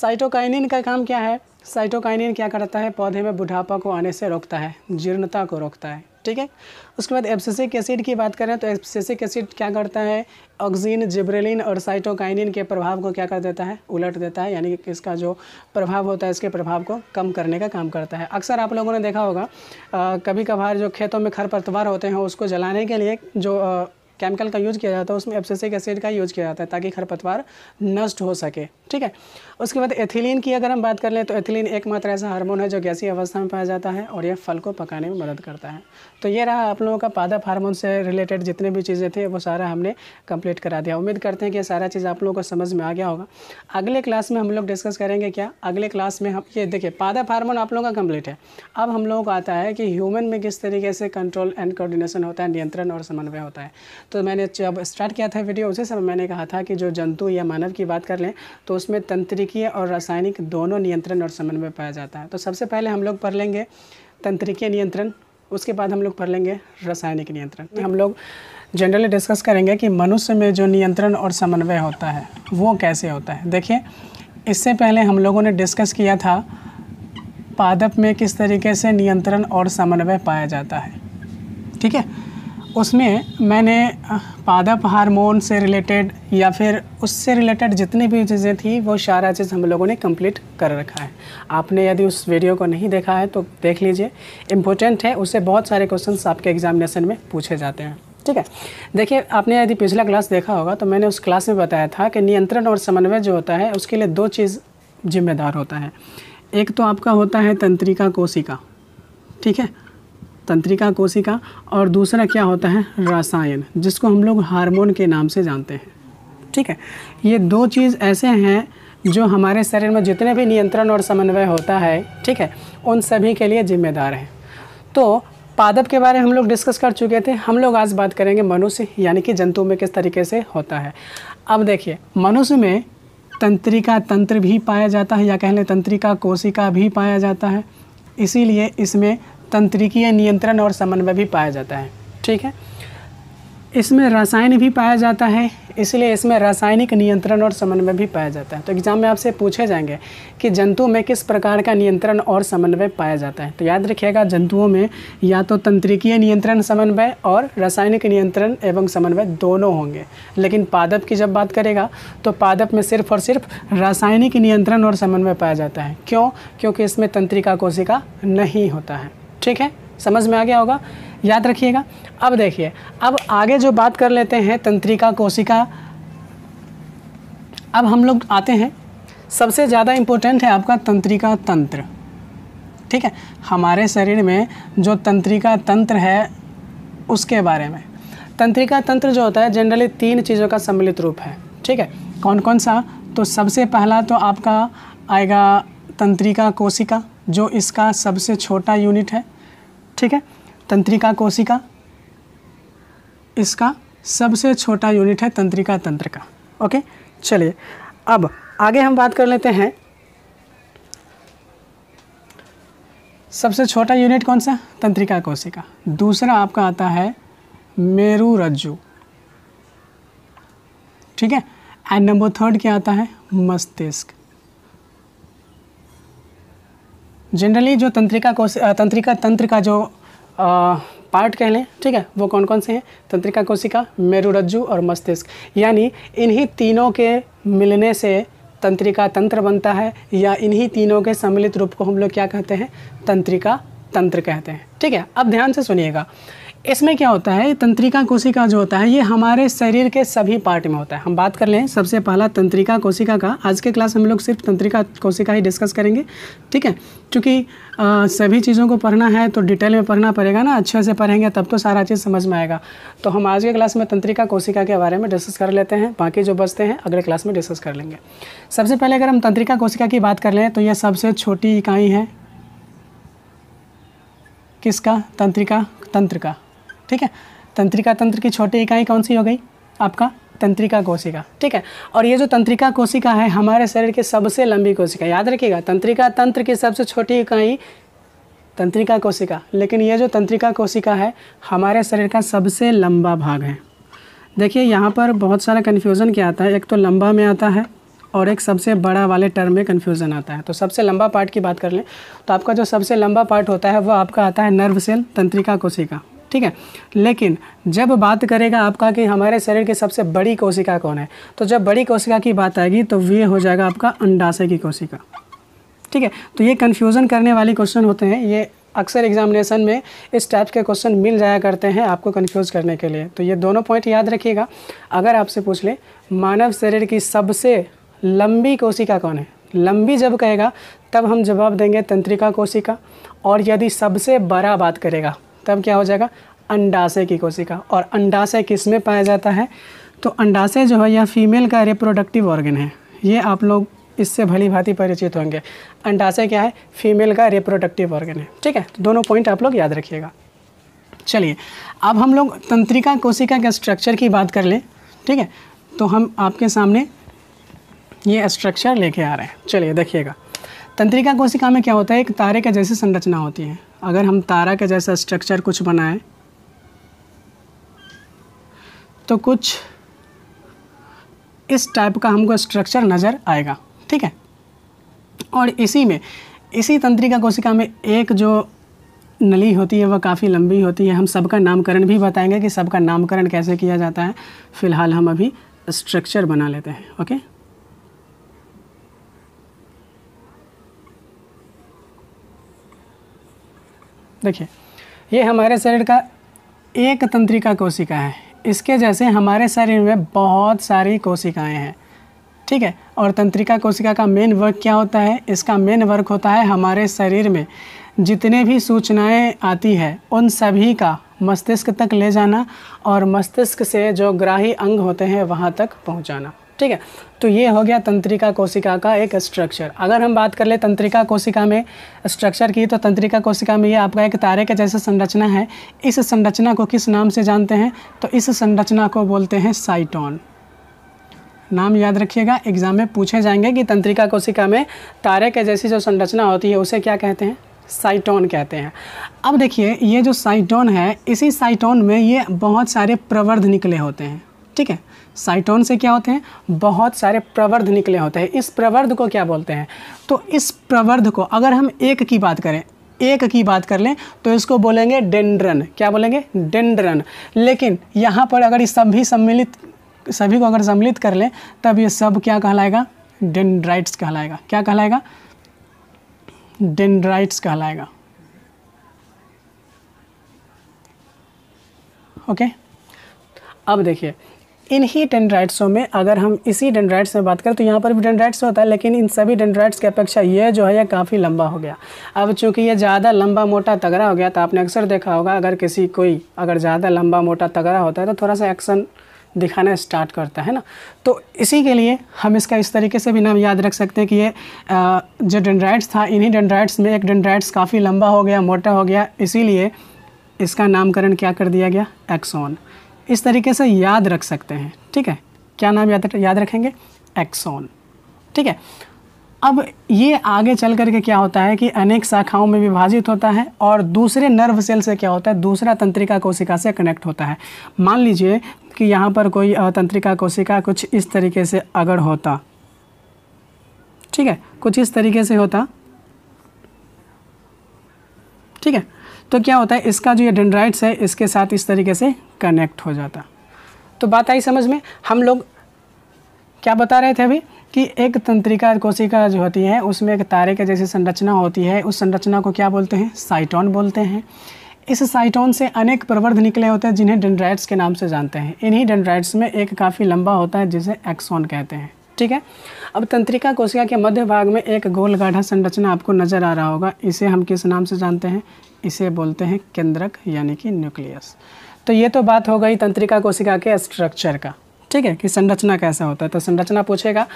साइटोकाइनिन का काम क्या है, साइटोकाइनिन क्या करता है, पौधे में बुढ़ापा को आने से रोकता है, जीर्णता को रोकता है, ठीक है। उसके बाद एब्सिसिक एसिड की बात करें तो एब्सिसिक एसिड क्या करता है, ऑक्सिन, जिब्रेलिन और साइटोकाइनिन के प्रभाव को क्या कर देता है, उलट देता है, यानी कि इसका जो प्रभाव होता है इसके प्रभाव को कम करने का काम करता है। अक्सर आप लोगों ने देखा होगा कभी कभार जो खेतों में खरपतवार होते हैं उसको जलाने के लिए जो केमिकल का यूज़ किया जाता है उसमें एब्सिसिक एसिड का यूज़ किया जाता है ताकि खरपतवार नष्ट हो सके, ठीक है। उसके बाद एथिलीन की अगर हम बात कर लें तो एथिलीन एकमात्र ऐसा हार्मोन है जो गैसीय अवस्था में पाया जाता है और यह फल को पकाने में मदद करता है। तो ये रहा आप लोगों का पादप हार्मोन से रिलेटेड जितने भी चीज़ें थे वो सारा हमने कंप्लीट करा दिया। उम्मीद करते हैं कि सारा चीज़ आप लोगों को समझ में आ गया होगा। अगले क्लास में हम लोग डिस्कस करेंगे क्या, अगले क्लास में हम ये देखिए पादप हार्मोन आप लोगों का कंप्लीट है। अब हम लोगों को आता है कि ह्यूमन में किस तरीके से कंट्रोल एंड कोऑर्डिनेशन होता है, नियंत्रण और समन्वय होता है। तो मैंने जब स्टार्ट किया था वीडियो उसी समय मैंने कहा था कि जो जंतु या मानव की बात कर लें तो उसमें तंत्रिकीय और रासायनिक दोनों नियंत्रण और समन्वय पाया जाता है। तो सबसे पहले हम लोग पढ़ लेंगे तंत्रिकीय नियंत्रण, उसके बाद हम लोग पढ़ लेंगे रासायनिक नियंत्रण। हम लोग जनरली डिस्कस करेंगे कि मनुष्य में जो नियंत्रण और समन्वय होता है वो कैसे होता है। देखिए इससे पहले हम लोगों ने डिस्कस किया था पादप में किस तरीके से नियंत्रण और समन्वय पाया जाता है, ठीक है। उसमें मैंने पादप हार्मोन से रिलेटेड या फिर उससे रिलेटेड जितनी भी चीज़ें थी वो सारा चीज़ हम लोगों ने कंप्लीट कर रखा है। आपने यदि उस वीडियो को नहीं देखा है तो देख लीजिए, इम्पोर्टेंट है, उससे बहुत सारे क्वेश्चंस आपके एग्जामिनेशन में पूछे जाते हैं, ठीक है। देखिए आपने यदि पिछला क्लास देखा होगा तो मैंने उस क्लास में बताया था कि नियंत्रण और समन्वय जो होता है उसके लिए 2 चीज़ जिम्मेदार होता है। एक तो आपका होता है तंत्रिका कोशिका, ठीक है, तंत्रिका कोशिका, और दूसरा क्या होता है रसायन, जिसको हम लोग हार्मोन के नाम से जानते हैं, ठीक है। ये 2 चीज़ ऐसे हैं जो हमारे शरीर में जितने भी नियंत्रण और समन्वय होता है, ठीक है, उन सभी के लिए जिम्मेदार हैं। तो पादप के बारे में हम लोग डिस्कस कर चुके थे, हम लोग आज बात करेंगे मनुष्य यानी कि जंतु में किस तरीके से होता है। अब देखिए मनुष्य में तंत्रिका तंत्र भी पाया जाता है या कह लें तंत्रिका कोशिका भी पाया जाता है, इसीलिए इसमें तंत्रिकीय नियंत्रण और समन्वय भी पाया जाता है, ठीक है। इसमें रसायन भी पाया जाता है, इसलिए इसमें रासायनिक नियंत्रण और समन्वय भी पाया जाता है। तो एग्जाम में आपसे पूछे जाएंगे कि जंतु में किस प्रकार का नियंत्रण और समन्वय पाया जाता है। तो याद रखिएगा, जंतुओं में या तो तंत्रिकीय नियंत्रण समन्वय और रासायनिक नियंत्रण एवं समन्वय दोनों होंगे, लेकिन पादप की जब बात करेगा तो पादप में सिर्फ और सिर्फ रासायनिक नियंत्रण और समन्वय पाया जाता है। क्यों? क्योंकि इसमें तंत्रिका कोशिका नहीं होता है। ठीक है, समझ में आ गया होगा, याद रखिएगा। अब देखिए, अब आगे जो बात कर लेते हैं तंत्रिका कोशिका, अब हम लोग आते हैं, सबसे ज़्यादा इम्पोर्टेंट है आपका तंत्रिका तंत्र। ठीक है, हमारे शरीर में जो तंत्रिका तंत्र है उसके बारे में। तंत्रिका तंत्र जो होता है जनरली 3 चीज़ों का सम्मिलित रूप है। ठीक है, कौन कौन सा? तो सबसे पहला तो आपका आएगा तंत्रिका कोशिका, जो इसका सबसे छोटा यूनिट है। ठीक है, तंत्रिका कोशिका इसका सबसे छोटा यूनिट है तंत्रिका तंत्र का। ओके, चलिए अब आगे हम बात कर लेते हैं, सबसे छोटा यूनिट कौन सा? तंत्रिका कोशिका। दूसरा आपका आता है मेरुरज्जु। ठीक है, एंड नंबर 3 क्या आता है? मस्तिष्क। जनरली जो तंत्रिका तंत्र का जो पार्ट कह लें, ठीक है, वो कौन कौन से हैं? तंत्रिका कोशिका, मेरुरज्जु और मस्तिष्क। यानी इन्हीं तीनों के मिलने से तंत्रिका तंत्र बनता है, या इन्हीं तीनों के सम्मिलित रूप को हम लोग क्या कहते हैं? तंत्रिका तंत्र कहते हैं। ठीक है, अब ध्यान से सुनिएगा, इसमें क्या होता है, तंत्रिका कोशिका जो होता है ये हमारे शरीर के सभी पार्ट में होता है। हम बात कर लें सबसे पहला तंत्रिका कोशिका का। आज के क्लास हम लोग सिर्फ तंत्रिका कोशिका ही डिस्कस करेंगे। ठीक है, क्योंकि सभी चीज़ों को पढ़ना है तो डिटेल में पढ़ना पड़ेगा ना, अच्छे से पढ़ेंगे तब तो सारा चीज़ समझ में आएगा। तो हम आज के क्लास में तंत्रिका कोशिका के बारे में डिस्कस कर लेते हैं, बाकी जो बचते हैं अगले क्लास में डिस्कस कर लेंगे। सबसे पहले अगर हम तंत्रिका कोशिका की बात कर लें तो यह सबसे छोटी इकाई है किसका? तंत्रिका तंत्र का। ठीक है, तंत्रिका तंत्र की छोटी इकाई कौन सी हो गई? आपका तंत्रिका कोशिका। ठीक है, और ये जो तंत्रिका कोशिका है हमारे शरीर की सबसे लंबी कोशिका। याद रखिएगा, तंत्रिका तंत्र की सबसे छोटी इकाई तंत्रिका कोशिका, लेकिन ये जो तंत्रिका कोशिका है हमारे शरीर का सबसे लंबा भाग है। देखिए यहाँ पर बहुत सारा कन्फ्यूज़न क्या आता है, एक तो लंबा में आता है और एक सबसे बड़ा वाले टर्म में कन्फ्यूज़न आता है। तो सबसे लंबा पार्ट की बात कर लें तो आपका जो सबसे लंबा पार्ट होता है वो आपका आता है नर्व सेल, तंत्रिका कोशिका। ठीक है, लेकिन जब बात करेगा आपका कि हमारे शरीर की सबसे बड़ी कोशिका कौन है, तो जब बड़ी कोशिका की बात आएगी तो ये हो जाएगा आपका अंडाशय की कोशिका। ठीक है, तो ये कन्फ्यूज़न करने वाले क्वेश्चन होते हैं, ये अक्सर एग्जामिनेशन में इस टाइप के क्वेश्चन मिल जाया करते हैं आपको कन्फ्यूज करने के लिए। तो ये दोनों पॉइंट याद रखिएगा। अगर आपसे पूछ लें मानव शरीर की सबसे लंबी कोशिका कौन है, लंबी जब कहेगा तब हम जवाब देंगे तंत्रिका कोशिका, और यदि सबसे बड़ा बात करेगा तब क्या हो जाएगा? अंडाशय की कोशिका। और अंडाशय किस में पाया जाता है? तो अंडाशय जो है यह फीमेल का रिप्रोडक्टिव ऑर्गन है, ये आप लोग इससे भली भांति परिचित होंगे। अंडाशय क्या है? फीमेल का रिप्रोडक्टिव ऑर्गन है। ठीक है, तो दोनों पॉइंट आप लोग याद रखिएगा। चलिए अब हम लोग तंत्रिका कोशिका के स्ट्रक्चर की बात कर लें। ठीक है, तो हम आपके सामने ये स्ट्रक्चर लेके आ रहे हैं। चलिए देखिएगा, तंत्रिका कोशिका में क्या होता है, एक तारे के जैसी संरचना होती है। अगर हम तारा के जैसा स्ट्रक्चर कुछ बनाएं तो कुछ इस टाइप का हमको स्ट्रक्चर नज़र आएगा। ठीक है, और इसी में, इसी तंत्रिका कोशिका में एक जो नली होती है वह काफ़ी लंबी होती है। हम सबका नामकरण भी बताएंगे कि सबका नामकरण कैसे किया जाता है। फ़िलहाल हम अभी स्ट्रक्चर बना लेते हैं। ओके, देखिए ये हमारे शरीर का एक तंत्रिका कोशिका है, इसके जैसे हमारे शरीर में बहुत सारी कोशिकाएं हैं। ठीक है, और तंत्रिका कोशिका का मेन वर्क क्या होता है? इसका मेन वर्क होता है हमारे शरीर में जितने भी सूचनाएं आती है उन सभी का मस्तिष्क तक ले जाना, और मस्तिष्क से जो ग्राही अंग होते हैं वहाँ तक पहुँचाना। ठीक है, तो ये हो गया तंत्रिका कोशिका का एक स्ट्रक्चर। अगर हम बात कर ले तंत्रिका कोशिका में स्ट्रक्चर की, तो तंत्रिका कोशिका में ये आपका एक तारे के जैसा संरचना है। इस संरचना को किस नाम से जानते हैं? तो इस संरचना को बोलते हैं साइटोन। नाम याद रखिएगा, एग्जाम में पूछे जाएंगे कि तंत्रिका कोशिका में तारे के जैसी जो संरचना होती है उसे क्या कहते हैं? साइटोन कहते हैं। अब देखिए ये जो साइटोन है, इसी साइटोन में ये बहुत सारे प्रवर्ध निकले होते हैं, ठीक है। साइटोन से क्या होते हैं, बहुत सारे प्रवर्ध निकले होते हैं। इस प्रवर्ध को क्या बोलते हैं, तो इस प्रवर्ध को अगर हम एक की बात करें, एक की बात कर लें तो इसको बोलेंगे डेंड्रन। क्या बोलेंगे, डेंड्रन। लेकिन यहाँ पर अगर इस सभी को अगर सम्मिलित कर लें तब ये सब क्या कहलाएगा, डेंड्राइट्स कहलाएगा। क्या कहलाएगा, डेंड्राइट्स कहलाएगा, ओके। अब देखिए इन्हीं डेंड्राइट्सों में अगर हम इसी डेंड्राइट्स में बात करें तो यहाँ पर भी डेंड्राइट्स होता है, लेकिन इन सभी डेंड्राइट्स की अपेक्षा ये जो है ये काफ़ी लंबा हो गया। अब चूंकि ये ज़्यादा लंबा मोटा तगड़ा हो गया, तो आपने अक्सर देखा होगा अगर कोई ज़्यादा लंबा मोटा तगड़ा होता है तो थोड़ा सा एक्शन दिखाना स्टार्ट करता है ना। तो इसी के लिए हम इसका इस तरीके से भी नाम याद रख सकते हैं कि ये जो डेंड्राइट्स था, इन्हीं डेंड्राइट्स में एक डेंड्राइट्स काफ़ी लंबा हो गया, मोटा हो गया, इसीलिए इसका नामकरण क्या कर दिया गया, एक्सॉन। इस तरीके से याद रख सकते हैं, ठीक है। क्या नाम याद रखेंगे, एक्सॉन, ठीक है। अब ये आगे चल करके क्या होता है कि अनेक शाखाओं में विभाजित होता है और दूसरे नर्व सेल से क्या होता है, दूसरा तंत्रिका कोशिका से कनेक्ट होता है। मान लीजिए कि यहाँ पर कोई तंत्रिका कोशिका कुछ इस तरीके से अगर होता, ठीक है, कुछ इस तरीके से होता, ठीक है, तो क्या होता है इसका जो ये डेंड्राइट्स है इसके साथ इस तरीके से कनेक्ट हो जाता। तो बात आई समझ में। हम लोग क्या बता रहे थे अभी कि एक तंत्रिका कोशिका जो होती है उसमें एक तारे के जैसी संरचना होती है, उस संरचना को क्या बोलते हैं, साइटोन बोलते हैं। इस साइटोन से अनेक प्रवर्ध निकले होते हैं जिन्हें डेंड्राइट्स के नाम से जानते हैं। इन्हीं डेंड्राइट्स में एक काफ़ी लंबा होता है जिसे एक्सॉन कहते हैं, ठीक है। अब तंत्रिका कोशिका के मध्य भाग में एक गोल गाढ़ा संरचना आपको नज़र आ रहा होगा, इसे हम किस नाम से जानते हैं, इसे बोलते हैं केंद्रक यानी कि न्यूक्लियस। तो ये तो बात हो गई तंत्रिका कोशिका के स्ट्रक्चर का, ठीक है, कि संरचना कैसा होता है। तो संरचना पूछेगा,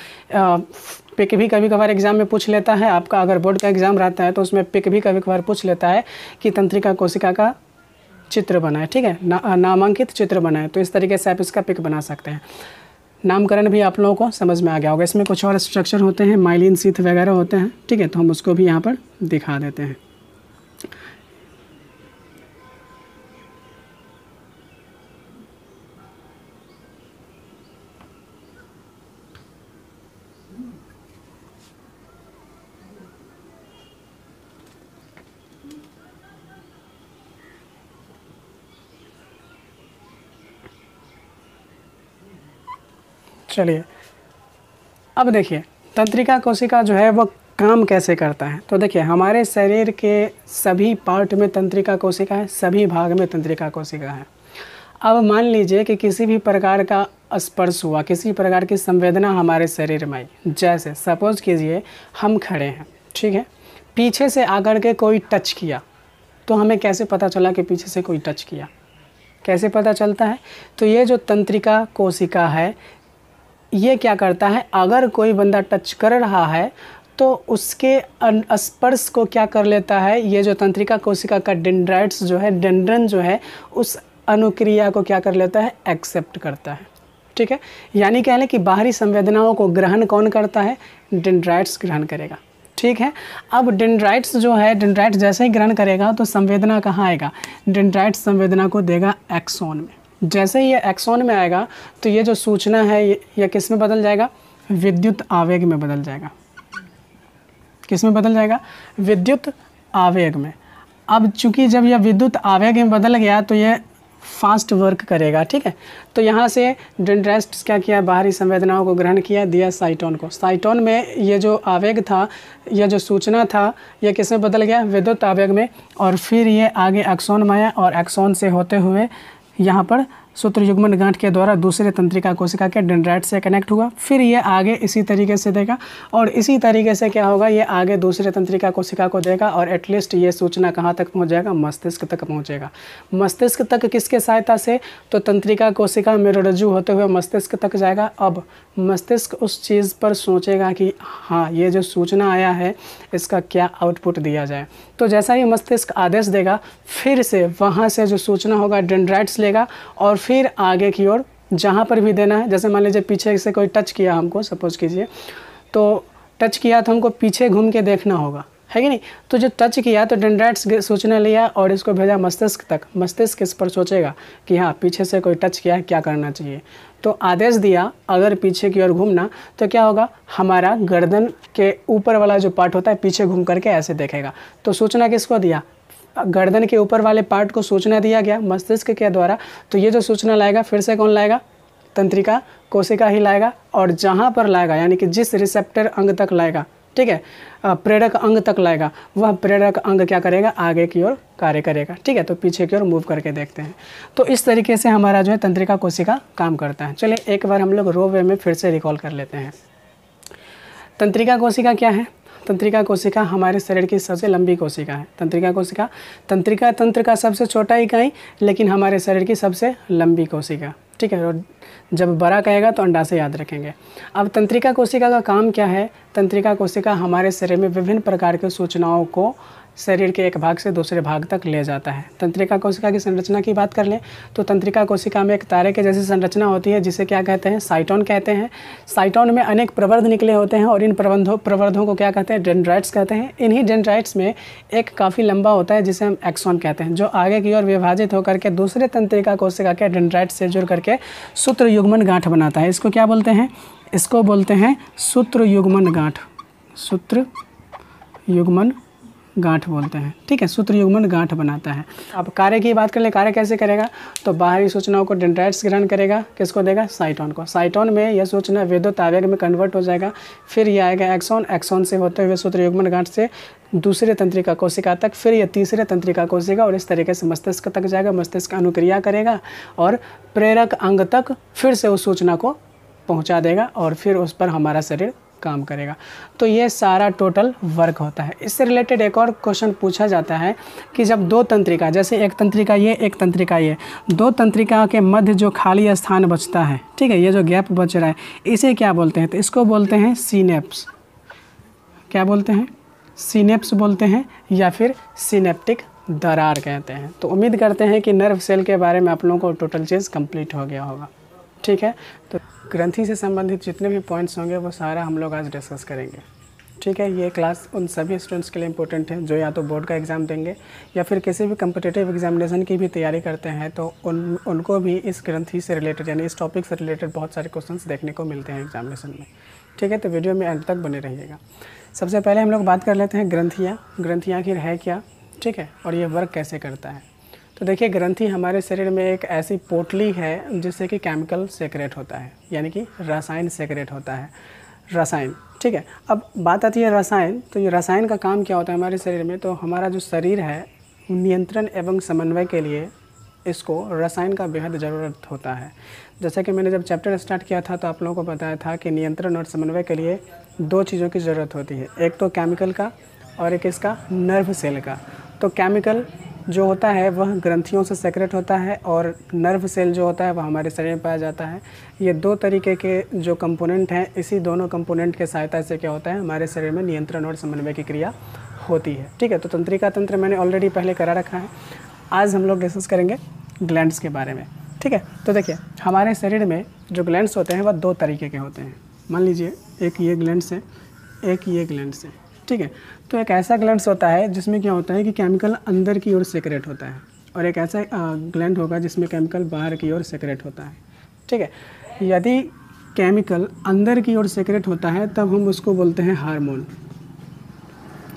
पिक भी कभी कभार एग्जाम में पूछ लेता है आपका, अगर बोर्ड का एग्जाम रहता है तो उसमें पिक भी कभी कभार पूछ लेता है कि तंत्रिका कोशिका का चित्र बनाए, ठीक है, नामांकित चित्र बनाए। तो इस तरीके से आप इसका पिक बना सकते हैं। नामकरण भी आप लोगों को समझ में आ गया होगा। इसमें कुछ और स्ट्रक्चर होते हैं, माइलिन सीथ वगैरह होते हैं, ठीक है, तो हम उसको भी यहाँ पर दिखा देते हैं। चलिए अब देखिए तंत्रिका कोशिका जो है वो काम कैसे करता है। तो देखिए हमारे शरीर के सभी पार्ट में तंत्रिका कोशिका है, सभी भाग में तंत्रिका कोशिका है। अब मान लीजिए कि किसी भी प्रकार का स्पर्श हुआ, किसी प्रकार की संवेदना हमारे शरीर में आई, जैसे सपोज कीजिए हम खड़े हैं, ठीक है, पीछे से आकर के कोई टच किया, तो हमें कैसे पता चला कि पीछे से कोई टच किया, कैसे पता चलता है, तो ये जो तंत्रिका कोशिका है ये क्या करता है, अगर कोई बंदा टच कर रहा है तो उसके स्पर्श को क्या कर लेता है, ये जो तंत्रिका कोशिका का डेंड्राइट्स जो है, डेंड्रन जो है, उस अनुक्रिया को क्या कर लेता है, एक्सेप्ट करता है, ठीक है। यानी कह लें कि बाहरी संवेदनाओं को ग्रहण कौन करता है, डेंड्राइट्स ग्रहण करेगा, ठीक है। अब डेंड्राइट्स जो है, डेंड्राइट्स जैसे ही ग्रहण करेगा तो संवेदना कहाँ आएगा, डेंड्राइट्स संवेदना को देगा एक्सॉन में। जैसे ही ये एक्सॉन में आएगा तो ये जो सूचना है ये किस में बदल जाएगा, विद्युत आवेग में बदल जाएगा। किस में बदल जाएगा, विद्युत आवेग में। अब चूंकि जब यह विद्युत आवेग में बदल गया तो ये फास्ट वर्क करेगा, ठीक है। तो यहाँ से डेंड्राइट्स क्या किया, बाहरी संवेदनाओं को ग्रहण किया, दिया साइटोन को। साइटोन में ये जो आवेग था, यह जो सूचना था, यह किस में बदल गया, विद्युत आवेग में, और फिर ये आगे एक्सॉन में आया और एक्सॉन से होते हुए यहाँ पर सूत्र युग्मन गांठ के द्वारा दूसरे तंत्रिका कोशिका के डेंड्राइट से कनेक्ट हुआ। फिर ये आगे इसी तरीके से देगा और इसी तरीके से क्या होगा, ये आगे दूसरे तंत्रिका कोशिका को देगा और एटलीस्ट ये सूचना कहाँ तक पहुँच जाएगा, मस्तिष्क तक पहुँचेगा। मस्तिष्क तक किसके सहायता से, तो तंत्रिका कोशिका मेरुरज्जु होते हुए मस्तिष्क तक जाएगा। अब मस्तिष्क उस चीज़ पर सोचेगा कि हाँ ये जो सूचना आया है इसका क्या आउटपुट दिया जाए। तो जैसा ही मस्तिष्क आदेश देगा फिर से वहाँ से जो सूचना होगा डेंड्राइट्स लेगा और फिर आगे की ओर जहाँ पर भी देना है। जैसे मान लीजिए पीछे से कोई टच किया हमको, सपोज कीजिए, तो टच किया तो हमको पीछे घूम के देखना होगा, है कि नहीं। तो जो टच किया तो डेंड्राइट्स सूचना लिया और इसको भेजा मस्तिष्क तक, मस्तिष्क इस पर सोचेगा कि हाँ पीछे से कोई टच किया है, क्या करना चाहिए। तो आदेश दिया अगर पीछे की ओर घूमना तो क्या होगा, हमारा गर्दन के ऊपर वाला जो पार्ट होता है पीछे घूम करके ऐसे देखेगा। तो सूचना किसको दिया, गर्दन के ऊपर वाले पार्ट को सूचना दिया गया मस्तिष्क के द्वारा। तो ये जो सूचना लाएगा फिर से कौन लाएगा, तंत्रिका कोशिका ही लाएगा। और जहाँ पर लाएगा यानी कि जिस रिसेप्टर अंग तक लाएगा, ठीक है, प्रेरक अंग तक लाएगा, वह प्रेरक अंग क्या करेगा, आगे की ओर कार्य करेगा। ठीक है, तो पीछे की ओर मूव करके देखते हैं। तो इस तरीके से हमारा जो है तंत्रिका कोशिका काम करता है। चलिए एक बार हम लोग रो वे में फिर से रिकॉल कर लेते हैं। तंत्रिका कोशिका क्या है, तंत्रिका कोशिका हमारे शरीर की सबसे लंबी कोशिका है। तंत्रिका कोशिका, तंत्रिका तंत्र का सबसे छोटा इकाई लेकिन हमारे शरीर की सबसे लंबी कोशिका, ठीक है। जब बड़ा कहेगा तो अंडा से याद रखेंगे। अब तंत्रिका कोशिका का काम क्या है, तंत्रिका कोशिका हमारे शरीर में विभिन्न प्रकार के सूचनाओं को शरीर के एक भाग से दूसरे भाग तक ले जाता है। तंत्रिका कोशिका की संरचना की बात कर लें तो तंत्रिका कोशिका में एक तारे के जैसी संरचना होती है जिसे क्या कहते हैं, साइटोन कहते हैं। साइटोन में अनेक प्रवर्ध निकले होते हैं और इन प्रवर्धों को क्या कहते हैं, डेंड्राइट्स कहते हैं। इन्हीं डेंड्राइट्स में एक काफ़ी लंबा होता है जिसे हम एक्सॉन कहते हैं, जो आगे की ओर विभाजित होकर के दूसरे तंत्रिका कोशिका के डेंड्राइट से जुड़ करके सूत्र युग्मन गांठ बनाता है। इसको क्या बोलते हैं, इसको बोलते हैं सूत्र युग्मन गांठ, सूत्र युग्मन गांठ बोलते हैं, ठीक है। सूत्र युग्मन गांठ बनाता है। अब कार्य की बात कर ले, कार्य कैसे करेगा, तो बाहरी सूचनाओं को डेंड्राइट्स ग्रहण करेगा, किसको देगा, साइटोन को। साइटोन में यह सूचना वेदोतावेग में कन्वर्ट हो जाएगा, फिर यह आएगा एक्सॉन, एक्सॉन से होते हुए सूत्र युग्मन गांठ से दूसरे तंत्रिका कोशिका तक, फिर यह तीसरे तंत्रिका कोशिका और इस तरीके से मस्तिष्क तक जाएगा। मस्तिष्क अनुक्रिया करेगा और प्रेरक अंग तक फिर से उस सूचना को पहुँचा देगा और फिर उस पर हमारा शरीर काम करेगा। तो ये सारा टोटल वर्क होता है। इससे रिलेटेड एक और क्वेश्चन पूछा जाता है कि जब दो तंत्रिका, जैसे एक तंत्रिका ये, एक तंत्रिका ये, दो तंत्रिका के मध्य जो खाली स्थान बचता है, ठीक है, ये जो गैप बच रहा है इसे क्या बोलते हैं, तो इसको बोलते हैं सिनेप्स। क्या बोलते हैं, सिनेप्स बोलते हैं या फिर सिनेप्टिक दरार कहते हैं। तो उम्मीद करते हैं कि नर्व सेल के बारे में आप लोगों को टोटल चीज़ कंप्लीट हो गया होगा, ठीक है। तो ग्रंथि से संबंधित जितने भी पॉइंट्स होंगे वो सारा हम लोग आज डिस्कस करेंगे, ठीक है। ये क्लास उन सभी स्टूडेंट्स के लिए इंपॉर्टेंट है जो या तो बोर्ड का एग्ज़ाम देंगे या फिर किसी भी कम्पिटिटिव एग्जामिनेशन की भी तैयारी करते हैं। तो उनको भी इस ग्रंथि से रिलेटेड यानी इस टॉपिक से रिलेटेड बहुत सारे क्वेश्चंस देखने को मिलते हैं एग्जामिनेशन में, ठीक है। तो वीडियो में अंत तक बने रहिएगा। सबसे पहले हम लोग बात कर लेते हैं ग्रंथियाँ, ग्रंथियाँ आखिर है क्या, ठीक है, और ये वर्क कैसे करता है। तो देखिए ग्रंथि हमारे शरीर में एक ऐसी पोटली है जिससे कि केमिकल सेक्रेट होता है, यानी कि रसायन सेक्रेट होता है, रसायन, ठीक है। अब बात आती है रसायन, तो ये रसायन का काम क्या होता है हमारे शरीर में, तो हमारा जो शरीर है नियंत्रण एवं समन्वय के लिए इसको रसायन का बेहद ज़रूरत होता है। जैसा कि मैंने जब चैप्टर स्टार्ट किया था तो आप लोगों को बताया था कि नियंत्रण और समन्वय के लिए दो चीज़ों की ज़रूरत होती है, एक तो केमिकल का और एक इसका नर्व सेल का। तो केमिकल जो होता है वह ग्रंथियों से सेक्रेट होता है और नर्व सेल जो होता है वह हमारे शरीर में पाया जाता है। ये दो तरीके के जो कंपोनेंट हैं, इसी दोनों कंपोनेंट के सहायता से क्या होता है, हमारे शरीर में नियंत्रण और समन्वय की क्रिया होती है, ठीक है। तो तंत्रिका तंत्र मैंने ऑलरेडी पहले करा रखा है, आज हम लोग डिस्कस करेंगे ग्लैंड्स के बारे में, ठीक है। तो देखिए हमारे शरीर में जो ग्लैंड्स होते हैं वह दो तरीके के होते हैं। मान लीजिए एक ये ग्लैंड्स है, एक ये ग्लैंड्स है, ठीक है। तो एक ऐसा ग्लैंड्स होता है जिसमें क्या होता है कि केमिकल अंदर की ओर सेक्रेट होता है और एक ऐसा ग्लैंड होगा जिसमें केमिकल बाहर की ओर सेक्रेट होता है, ठीक है। यदि केमिकल अंदर की ओर सेक्रेट होता है तब हम उसको बोलते हैं हार्मोन,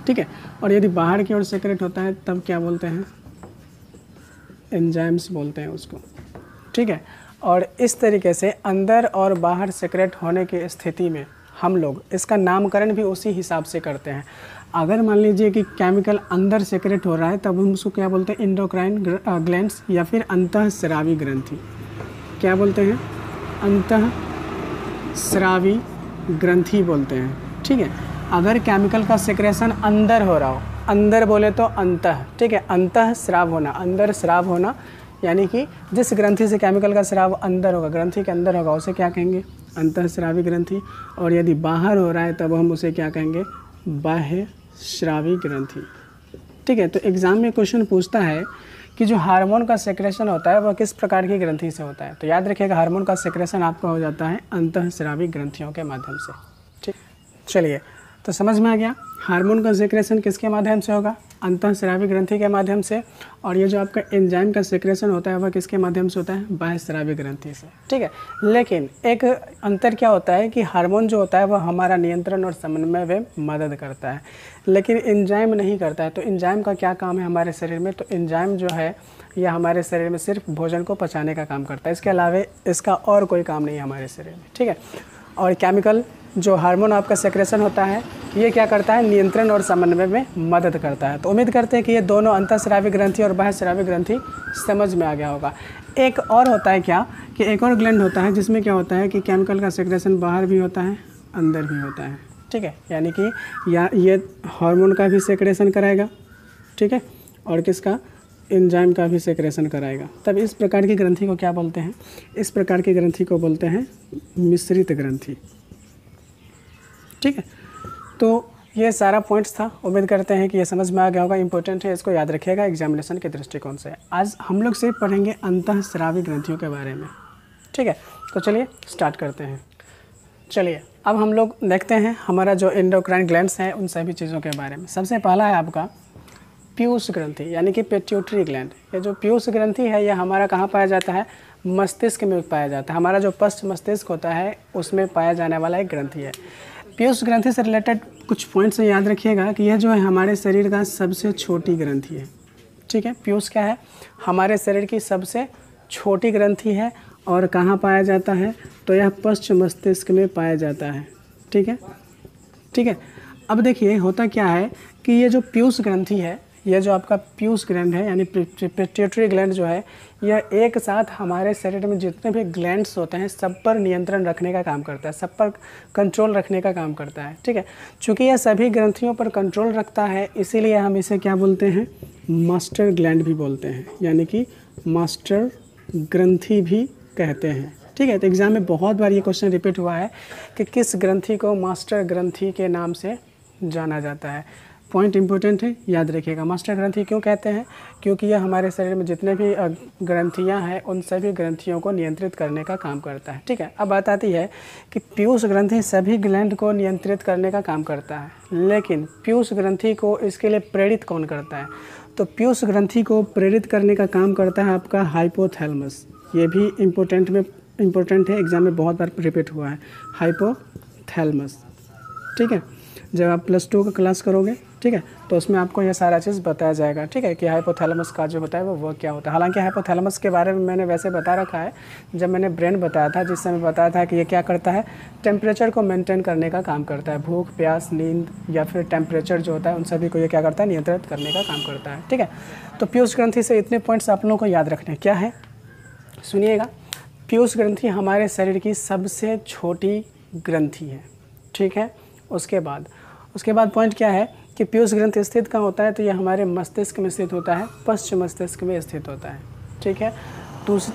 ठीक है, और यदि बाहर की ओर सेक्रेट होता है तब क्या बोलते हैं, एंजाइम्स बोलते हैं उसको, ठीक है। और इस तरीके से अंदर और बाहर सेक्रेट होने की स्थिति में हम लोग इसका नामकरण भी उसी हिसाब से करते हैं। अगर मान लीजिए कि केमिकल अंदर सेक्रेट हो रहा है तब हम उसको क्या बोलते हैं, इंडोक्राइन ग्लैंड्स या फिर अंतःस्रावी ग्रंथि। क्या बोलते हैं, अंतःस्रावी ग्रंथि बोलते हैं, ठीक है। अगर केमिकल का सेक्रेशन अंदर हो रहा हो, अंदर बोले तो अंतः, ठीक है, अंतःस्राव होना, अंदर स्राव होना, यानी कि जिस ग्रंथि से केमिकल का स्राव अंदर होगा, ग्रंथि के अंदर होगा, उसे क्या कहेंगे, अंतःस्रावी ग्रंथि। और यदि बाहर हो रहा है तब हम उसे क्या कहेंगे, बाह्य स्रावी ग्रंथि, ठीक है। तो एग्ज़ाम में क्वेश्चन पूछता है कि जो हार्मोन का सेक्रेशन होता है वह किस प्रकार की ग्रंथि से होता है, तो याद रखिएगा हार्मोन का सेक्रेशन आपका हो जाता है अंतःस्रावी ग्रंथियों के माध्यम से, ठीक। चलिए तो तो समझ में आ गया हार्मोन का सेक्रेशन किसके माध्यम से होगा, अंतःस्रावी ग्रंथि के माध्यम से। और ये जो आपका एंजाइम का सेक्रेशन होता है वह किसके माध्यम से होता है, बाह्यस्रावी ग्रंथि से। ठीक है, लेकिन एक अंतर क्या होता है कि हार्मोन जो होता है वह हमारा नियंत्रण और समन्वय में मदद करता है, लेकिन एंजाइम नहीं करता है। तो एंजाइम का क्या काम है हमारे शरीर में, तो एंजाइम जो है यह हमारे शरीर में सिर्फ भोजन को पचाने का काम करता है, इसके अलावा इसका और कोई काम नहीं है हमारे शरीर में। ठीक है, और केमिकल जो हार्मोन आपका सेक्रेशन होता है ये क्या करता है, नियंत्रण और समन्वय में मदद करता है। तो उम्मीद करते हैं कि ये दोनों अंतःस्रावी ग्रंथि और बाह्यस्रावी ग्रंथि समझ में आ गया होगा। एक और होता है क्या कि एक और ग्लैंड होता है जिसमें क्या होता है कि केमिकल का सेक्रेशन बाहर भी होता है अंदर भी होता है। ठीक है, यानी कि ये हार्मोन का भी सेक्रेशन कराएगा, ठीक है, और किसका, एंजाइम का भी सेक्रेशन कराएगा। तब इस प्रकार की ग्रंथि को क्या बोलते हैं, इस प्रकार की ग्रंथि को बोलते हैं मिश्रित ग्रंथि। ठीक है, तो ये सारा पॉइंट्स था, उम्मीद करते हैं कि ये समझ में आ गया होगा। इंपॉर्टेंट है, इसको याद रखिएगा एग्जामिनेशन के दृष्टिकोण से। आज हम लोग सिर्फ पढ़ेंगे अंतःस्रावी ग्रंथियों के बारे में। ठीक है, तो चलिए स्टार्ट करते हैं। चलिए अब हम लोग देखते हैं हमारा जो एंडोक्राइन ग्लैंड्स हैं उन सभी चीज़ों के बारे में। सबसे पहला है आपका पीयूष ग्रंथि यानी कि पिट्यूटरी ग्लैंड। ये जो पीयूष ग्रंथि है ये हमारा कहाँ पाया जाता है, मस्तिष्क में पाया जाता है। हमारा जो पश्च मस्तिष्क होता है उसमें पाया जाने वाला एक ग्रंथि है। पीयूष ग्रंथि से रिलेटेड कुछ पॉइंट्स याद रखिएगा कि यह जो है हमारे शरीर का सबसे छोटी ग्रंथि है। ठीक है, पीयूष क्या है, हमारे शरीर की सबसे छोटी ग्रंथि है और कहाँ पाया जाता है, तो यह पश्च मस्तिष्क में पाया जाता है। ठीक है, ठीक है, अब देखिए होता क्या है कि ये जो पीयूष ग्रंथि है, यह जो आपका पीयूष ग्लैंड है यानी पिट्यूटरी ग्लैंड जो है, यह एक साथ हमारे शरीर में जितने भी ग्लैंड्स होते हैं सब पर नियंत्रण रखने का काम करता है, सब पर कंट्रोल रखने का काम करता है। ठीक है, चूँकि यह सभी ग्रंथियों पर कंट्रोल रखता है इसीलिए हम इसे क्या बोलते हैं, मास्टर ग्लैंड भी बोलते हैं, यानी कि मास्टर ग्रंथि भी कहते हैं। ठीक है, तो एग्ज़ाम में बहुत बार ये क्वेश्चन रिपीट हुआ है कि किस ग्रंथि को मास्टर ग्रंथि के नाम से जाना जाता है। पॉइंट इंपॉर्टेंट है, याद रखिएगा। मास्टर ग्रंथि क्यों कहते हैं, क्योंकि यह हमारे शरीर में जितने भी ग्रंथियां हैं उन सभी ग्रंथियों को नियंत्रित करने का काम करता है। ठीक है, अब बात आती है कि पीयूष ग्रंथि सभी ग्लैंड को नियंत्रित करने का काम करता है, लेकिन पीयूष ग्रंथि को इसके लिए प्रेरित कौन करता है, तो पीयूष ग्रंथि को प्रेरित करने का काम करता है आपका हाइपोथैलेमस। ये भी इंपॉर्टेंट है, एग्जाम में बहुत बार रिपीट हुआ है, हाइपोथैलेमस। ठीक है, जब आप प्लस टू का क्लास करोगे, ठीक है, तो उसमें आपको यह सारा चीज़ बताया जाएगा। ठीक है, कि हाइपोथैलेमस का जो होता है वो क्या होता है। हालांकि हाइपोथैलेमस के बारे में मैंने वैसे बता रखा है जब मैंने ब्रेन बताया था, जिससे मैं बताया था कि ये क्या करता है, टेम्परेचर को मेंटेन करने का काम करता है। भूख, प्यास, नींद या फिर टेम्परेचर जो होता है उन सभी को ये क्या करता है, नियंत्रित करने का काम करता है। ठीक है, तो पीयूष ग्रंथि से इतने पॉइंट्स आप लोगों को याद रखने क्या है, सुनिएगा। पीयूष ग्रंथि हमारे शरीर की सबसे छोटी ग्रंथि है। ठीक है, उसके बाद पॉइंट क्या है कि पीयूष ग्रंथि स्थित कहाँ होता है, तो यह हमारे मस्तिष्क में स्थित होता है, पश्च मस्तिष्क में स्थित होता है। ठीक है,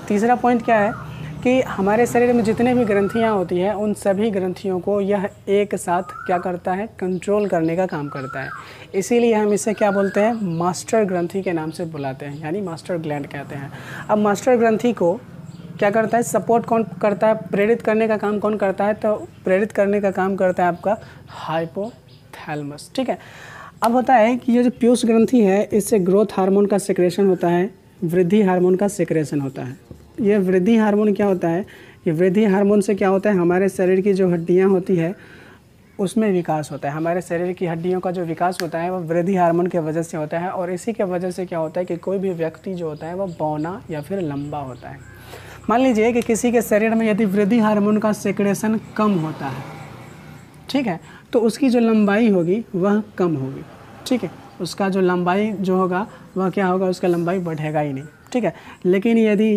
तीसरा पॉइंट क्या है कि हमारे शरीर में जितने भी ग्रंथियाँ होती हैं उन सभी ग्रंथियों को यह एक साथ क्या करता है, कंट्रोल करने का काम करता है, इसीलिए हम इसे क्या बोलते हैं, मास्टर ग्रंथि के नाम से बुलाते हैं, यानी मास्टर ग्लैंड कहते हैं। अब मास्टर ग्रंथि को क्या करता है, सपोर्ट कौन करता है, प्रेरित करने का काम कौन करता है, तो प्रेरित करने का काम करता है आपका हाइपोथैलेमस। ठीक है, अब होता है कि ये जो पीयूष ग्रंथि है इससे ग्रोथ हार्मोन का सेक्रेशन होता है, वृद्धि हार्मोन का सेक्रेशन होता है। ये वृद्धि हार्मोन क्या होता है, ये वृद्धि हार्मोन से क्या होता है, हमारे शरीर की जो हड्डियाँ होती है उसमें विकास होता है। हमारे शरीर की हड्डियों का जो विकास होता है वो वृद्धि हार्मोन के वजह से होता है, और इसी के वजह से क्या होता है कि कोई भी व्यक्ति जो होता है वह बौना या फिर लंबा होता है। मान लीजिए कि किसी के शरीर में यदि वृद्धि हार्मोन का सेक्रेशन कम होता है, ठीक है, तो उसकी जो लंबाई होगी वह कम होगी। ठीक है, उसका जो लंबाई जो होगा वह क्या होगा, उसका लंबाई बढ़ेगा ही नहीं। ठीक है, लेकिन यदि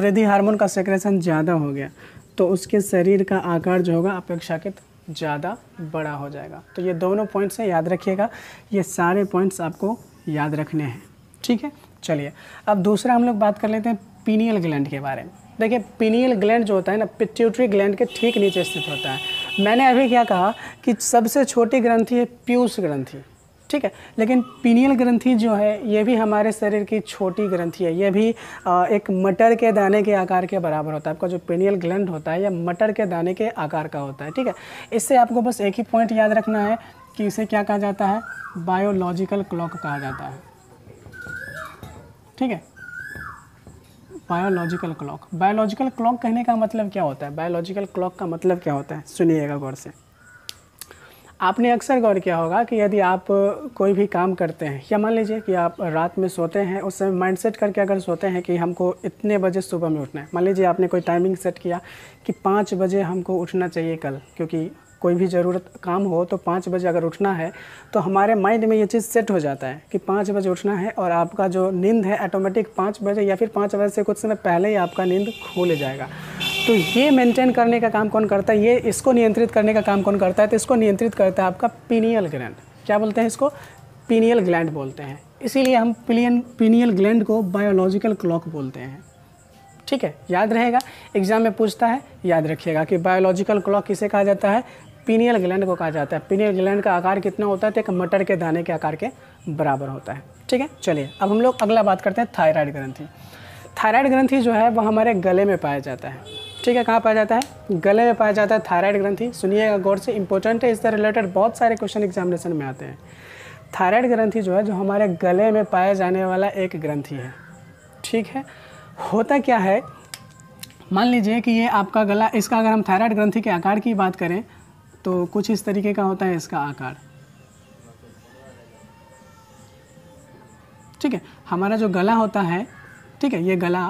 वृद्धि हार्मोन का सेक्रेशन ज़्यादा हो गया तो उसके शरीर का आकार जो होगा अपेक्षाकृत ज़्यादा बड़ा हो जाएगा। तो ये दोनों पॉइंट्स हैं, याद रखिएगा, ये सारे पॉइंट्स आपको याद रखने हैं। ठीक है, चलिए अब दूसरा हम लोग बात कर लेते हैं पीनियल ग्लैंड के बारे में। देखिए पीनियल ग्लैंड जो होता है ना, पिट्यूटरी ग्लैंड के ठीक नीचे स्थित होता है। मैंने अभी क्या कहा कि सबसे छोटी ग्रंथि है पीयूष ग्रंथि। ठीक है। लेकिन पीनियल ग्रंथि जो है ये भी हमारे शरीर की छोटी ग्रंथि है, ये भी एक मटर के दाने के आकार के बराबर होता है। आपका जो पीनियल ग्लैंड होता है या मटर के दाने के आकार का होता है, ठीक है। इससे आपको बस एक ही पॉइंट याद रखना है कि इसे क्या कहा जाता है, बायोलॉजिकल क्लॉक कहा जाता है, ठीक है। बायोलॉजिकल क्लॉक, बायोलॉजिकल क्लॉक कहने का मतलब क्या होता है, बायोलॉजिकल क्लॉक का मतलब क्या होता है, सुनिएगा गौर से। आपने अक्सर गौर किया होगा कि यदि आप कोई भी काम करते हैं या मान लीजिए कि आप रात में सोते हैं, उस समय माइंड सेट करके अगर सोते हैं कि हमको इतने बजे सुबह में उठना है, मान लीजिए आपने कोई टाइमिंग सेट किया कि 5 बजे हमको उठना चाहिए कल, क्योंकि कोई भी ज़रूरत काम हो तो 5 बजे अगर उठना है तो हमारे माइंड में ये चीज़ सेट हो जाता है कि 5 बजे उठना है, और आपका जो नींद है ऑटोमेटिक 5 बजे या फिर 5 बजे से कुछ समय पहले ही आपका नींद खुल जाएगा। तो ये मेंटेन करने का काम कौन करता है, ये इसको नियंत्रित करने का काम कौन करता है, तो इसको नियंत्रित करता है आपका पीनियल ग्लैंड। क्या बोलते हैं इसको, पीनियल ग्लैंड बोलते हैं। इसीलिए हम पीनियल ग्लैंड को बायोलॉजिकल क्लॉक बोलते हैं, ठीक है। याद रहेगा, एग्जाम में पूछता है, याद रखिएगा कि बायोलॉजिकल क्लॉक किसे कहा जाता है, पीनियल ग्लैंड को कहा जाता है। पीनियल ग्लैंड का आकार कितना होता है, तो एक मटर के दाने के आकार के बराबर होता है, ठीक है। चलिए अब हम लोग अगला बात करते हैं थायराइड ग्रंथि। थायराइड ग्रंथि जो है वह हमारे गले में पाया जाता है, ठीक है। कहाँ पाया जाता है, गले में पाया जाता है थायराइड ग्रंथि। सुनिएगा गौर से, इंपॉर्टेंट है, इससे रिलेटेड बहुत सारे क्वेश्चन एग्जामिनेशन में आते हैं। थायराइड ग्रंथि जो है जो हमारे गले में पाया जाने वाला एक ग्रंथि है, ठीक है। होता क्या है, मान लीजिए कि ये आपका गला, इसका अगर हम थायराइड ग्रंथि के आकार की बात करें तो कुछ इस तरीके का होता है इसका आकार, ठीक है। हमारा जो गला होता है, ठीक है, ये गला,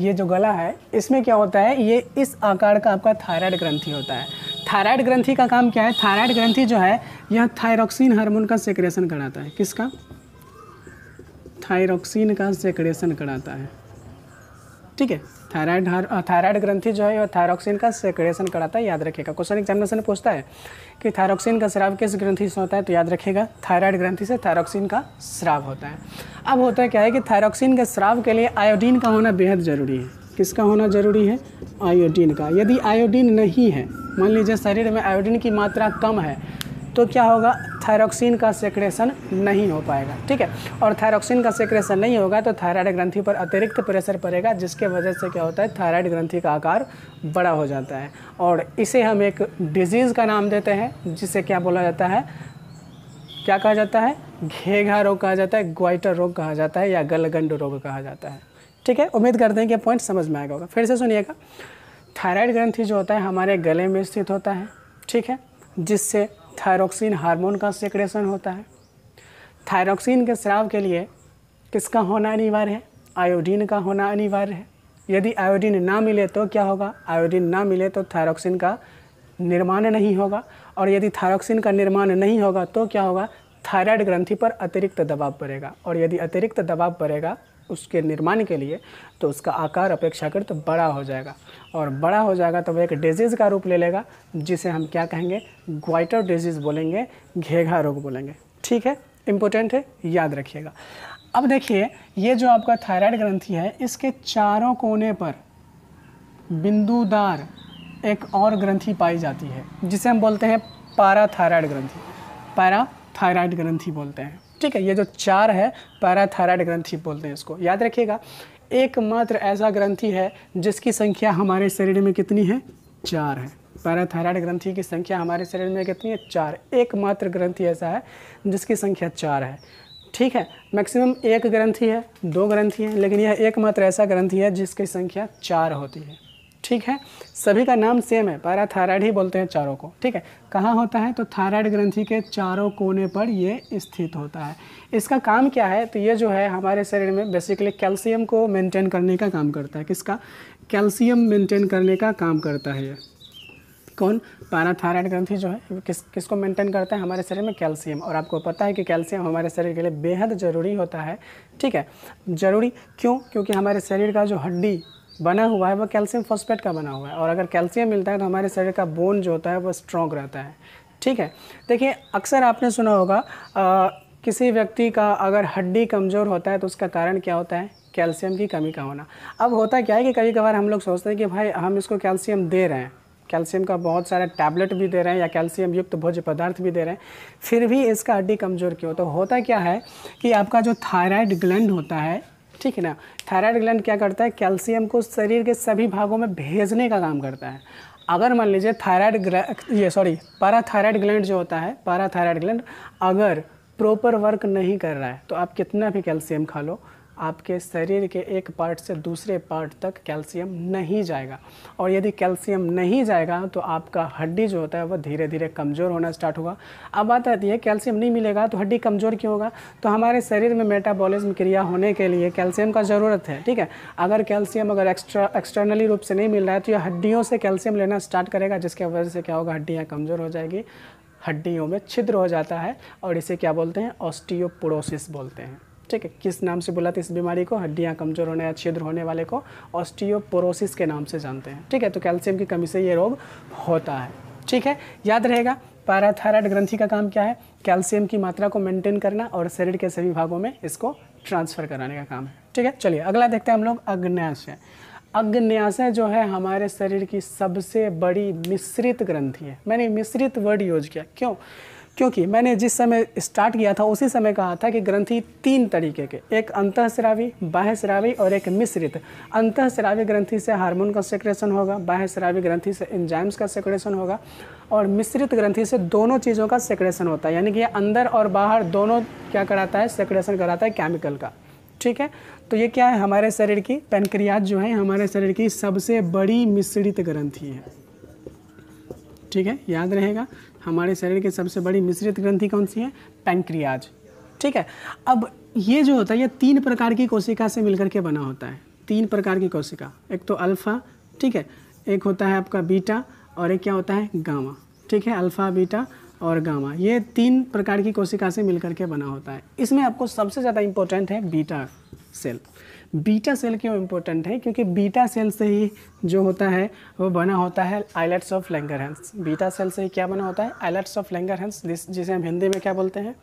ये जो गला है इसमें क्या होता है, ये इस आकार का आपका थायराइड ग्रंथि होता है। थायराइड ग्रंथि का काम क्या है, थायराइड ग्रंथि जो है यह थायरोक्सिन हार्मोन का सेक्रेशन कराता है। किसका, थायरोक्सिन का सेक्रेशन कराता है, ठीक है। थायराइड ग्रंथि जो है वह थायरोक्सिन का सेक्रेशन कराता है, याद रखिएगा। क्वेश्चन एग्जामिनेशन में पूछता है कि थायरोक्सिन का स्राव किस ग्रंथि से होता है, तो याद रखिएगा थायराइड ग्रंथि से थायरोक्सिन का स्राव होता है। अब होता है क्या है कि थायरोक्सिन के स्राव के लिए आयोडीन का होना बेहद ज़रूरी है। किसका होना ज़रूरी है, आयोडीन का। यदि आयोडीन नहीं है, मान लीजिए शरीर में आयोडीन की मात्रा कम है, तो क्या होगा, थायरोक्सिन का सेक्रेशन नहीं हो पाएगा, ठीक है। और थायरोक्सिन का सेक्रेशन नहीं होगा तो थायराइड ग्रंथि पर अतिरिक्त प्रेशर पड़ेगा, जिसके वजह से क्या होता है, थायराइड ग्रंथि का आकार बड़ा हो जाता है। और इसे हम एक डिजीज़ का नाम देते हैं, जिसे क्या बोला जाता है, क्या कहा जाता है, घेघा रोग कहा जाता है, ग्वाइटर रोग कहा जाता है, या गलगंड रोग कहा जाता है, ठीक है। उम्मीद करते हैं कि पॉइंट समझ में आएगा होगा। फिर से सुनिएगा, थायराइड ग्रंथि जो होता है हमारे गले में स्थित होता है, ठीक है, जिससे थायरोक्सिन हार्मोन का सेक्रेशन होता है। थायरोक्सिन के स्राव के लिए किसका होना अनिवार्य है, आयोडीन का होना अनिवार्य है। यदि आयोडीन ना मिले तो क्या होगा, आयोडीन ना मिले तो थायरोक्सिन का निर्माण नहीं होगा, और यदि थायरोक्सिन का निर्माण नहीं होगा तो क्या होगा, थायराइड ग्रंथि पर अतिरिक्त दबाव पड़ेगा, और यदि अतिरिक्त दबाव पड़ेगा उसके निर्माण के लिए तो उसका आकार अपेक्षाकृत बड़ा हो जाएगा, और बड़ा हो जाएगा तो वह एक डिजीज़ का रूप ले लेगा, जिसे हम क्या कहेंगे, ग्वाइटर डिजीज़ बोलेंगे, घेघा रोग बोलेंगे, ठीक है। इम्पोर्टेंट है, याद रखिएगा। अब देखिए, ये जो आपका थायराइड ग्रंथि है, इसके चारों कोने पर बिंदुदार एक और ग्रंथि पाई जाती है, जिसे हम बोलते हैं पैराथायराइड ग्रंथि, पैराथायराइड ग्रंथि बोलते हैं, ठीक है। ये जो 4 है पैराथायराइड ग्रंथि बोलते हैं इसको, याद रखिएगा। एकमात्र ऐसा ग्रंथि है जिसकी संख्या हमारे शरीर में कितनी है, 4 है। पैराथायराइड ग्रंथि की संख्या हमारे शरीर में कितनी है, 4। एकमात्र ग्रंथि ऐसा है जिसकी संख्या 4 है, ठीक है। मैक्सिमम 1 ग्रंथि है, 2 ग्रंथि है, लेकिन यह एकमात्र ऐसा ग्रंथि है जिसकी संख्या 4 होती है, ठीक है। सभी का नाम सेम है, पैराथायराइड ही बोलते हैं चारों को, ठीक है। कहाँ होता है, तो थायराइड ग्रंथि के चारों कोने पर ये स्थित होता है। इसका काम क्या है, तो ये जो है हमारे शरीर में बेसिकली कैल्शियम को मेंटेन करने का काम करता है। किसका, कैल्शियम मेंटेन करने का काम करता है। ये कौन, पैराथायराइड ग्रंथि जो है किसको मेंटेन करता है, हमारे शरीर में कैल्शियम। और आपको पता है कि कैल्शियम हमारे शरीर के लिए बेहद ज़रूरी होता है, ठीक है। ज़रूरी क्यों, क्योंकि हमारे शरीर का जो हड्डी बना हुआ है वह कैल्शियम फॉस्फेट का बना हुआ है, और अगर कैल्शियम मिलता है तो हमारे शरीर का बोन जो होता है वह स्ट्रॉन्ग रहता है, ठीक है। देखिए, अक्सर आपने सुना होगा किसी व्यक्ति का अगर हड्डी कमज़ोर होता है तो उसका कारण क्या होता है, कैल्शियम की कमी का होना। अब होता क्या है कि कभी कभार हम लोग सोचते हैं कि भाई हम इसको कैल्शियम दे रहे हैं, कैल्शियम का बहुत सारा टैबलेट भी दे रहे हैं या कैल्शियम युक्त भोज्य पदार्थ भी दे रहे हैं, फिर भी इसका हड्डी कमज़ोर क्यों? तो होता क्या है कि आपका जो थायराइड ग्लैंड होता है, ठीक है ना, थायराइड ग्लैंड क्या करता है? कैल्शियम को शरीर के सभी भागों में भेजने का काम करता है। अगर मान लीजिए पैराथायराइड ग्लैंड जो होता है, पैराथायराइड ग्लैंड अगर प्रॉपर वर्क नहीं कर रहा है तो आप कितना भी कैल्शियम खा लो, आपके शरीर के एक पार्ट से दूसरे पार्ट तक कैल्शियम नहीं जाएगा, और यदि कैल्शियम नहीं जाएगा तो आपका हड्डी जो होता है वह धीरे धीरे कमज़ोर होना स्टार्ट होगा। अब बात आती है कैल्शियम नहीं मिलेगा तो हड्डी कमज़ोर क्यों होगा? तो हमारे शरीर में मेटाबॉलिज्म क्रिया होने के लिए कैल्शियम का ज़रूरत है, ठीक है। अगर कैल्शियम अगर एक्सटर्नली रूप से नहीं मिल रहा है तो यह हड्डियों से कैल्शियम लेना स्टार्ट करेगा, जिसकी वजह से क्या होगा? हड्डियाँ कमज़ोर हो जाएगी, हड्डियों में छिद्र हो जाता है, और इसे क्या बोलते हैं? ऑस्टियोपोरोसिस बोलते हैं, ठीक है। किस नाम से बुलाते हैं इस बीमारी को? हड्डियाँ कमज़ोर होने या छिद्र होने वाले को ऑस्टियोपोरोसिस के नाम से जानते हैं, ठीक है। तो कैल्शियम की कमी से ये रोग होता है, ठीक है। याद रहेगा पैराथायराइड ग्रंथि का काम क्या है? कैल्शियम की मात्रा को मेंटेन करना और शरीर के सभी भागों में इसको ट्रांसफ़र कराने का काम है, ठीक है। चलिए अगला देखते हैं हम लोग अग्न्याशय। अग्न्याशय जो है हमारे शरीर की सबसे बड़ी मिश्रित ग्रंथि है। मैंने मिश्रित वर्ड यूज किया क्यों? क्योंकि मैंने जिस समय स्टार्ट किया था उसी समय कहा था कि ग्रंथि तीन तरीके के, एक अंतःस्रावी, बाह्यस्रावी और एक मिश्रित। अंतःस्रावी ग्रंथि से हार्मोन का सेक्रेशन होगा, बाह्यस्रावी ग्रंथि से एंजाइम्स का सेक्रेशन होगा, और मिश्रित ग्रंथि से दोनों चीज़ों का सेक्रेशन होता है, यानी कि अंदर और बाहर दोनों क्या कराता है? सेक्रेशन कराता है केमिकल का, ठीक है। तो ये क्या है? हमारे शरीर की पैनक्रियाज जो है हमारे शरीर की सबसे बड़ी मिश्रित ग्रंथि है, ठीक है। याद रहेगा हमारे शरीर की सबसे बड़ी मिश्रित ग्रंथि कौन सी है? पैंक्रियाज, ठीक है। अब ये जो होता है ये तीन प्रकार की कोशिका से मिलकर के बना होता है, तीन प्रकार की कोशिका, एक तो अल्फा, ठीक है, एक होता है आपका बीटा और एक क्या होता है? गामा, ठीक है। अल्फा, बीटा और गामा ये तीन प्रकार की कोशिका से मिलकर के बना होता है। इसमें आपको सबसे ज़्यादा इम्पोर्टेंट है बीटा सेल। बीटा सेल क्यों इम्पोर्टेंट है? क्योंकि बीटा सेल से ही जो होता है वो बना होता है islets of Langerhans. Beta cell से ही क्या बना होता है? आइलेट्स ऑफ लैंगरहैंस, जिसे हम हिंदी में क्या बोलते हैं?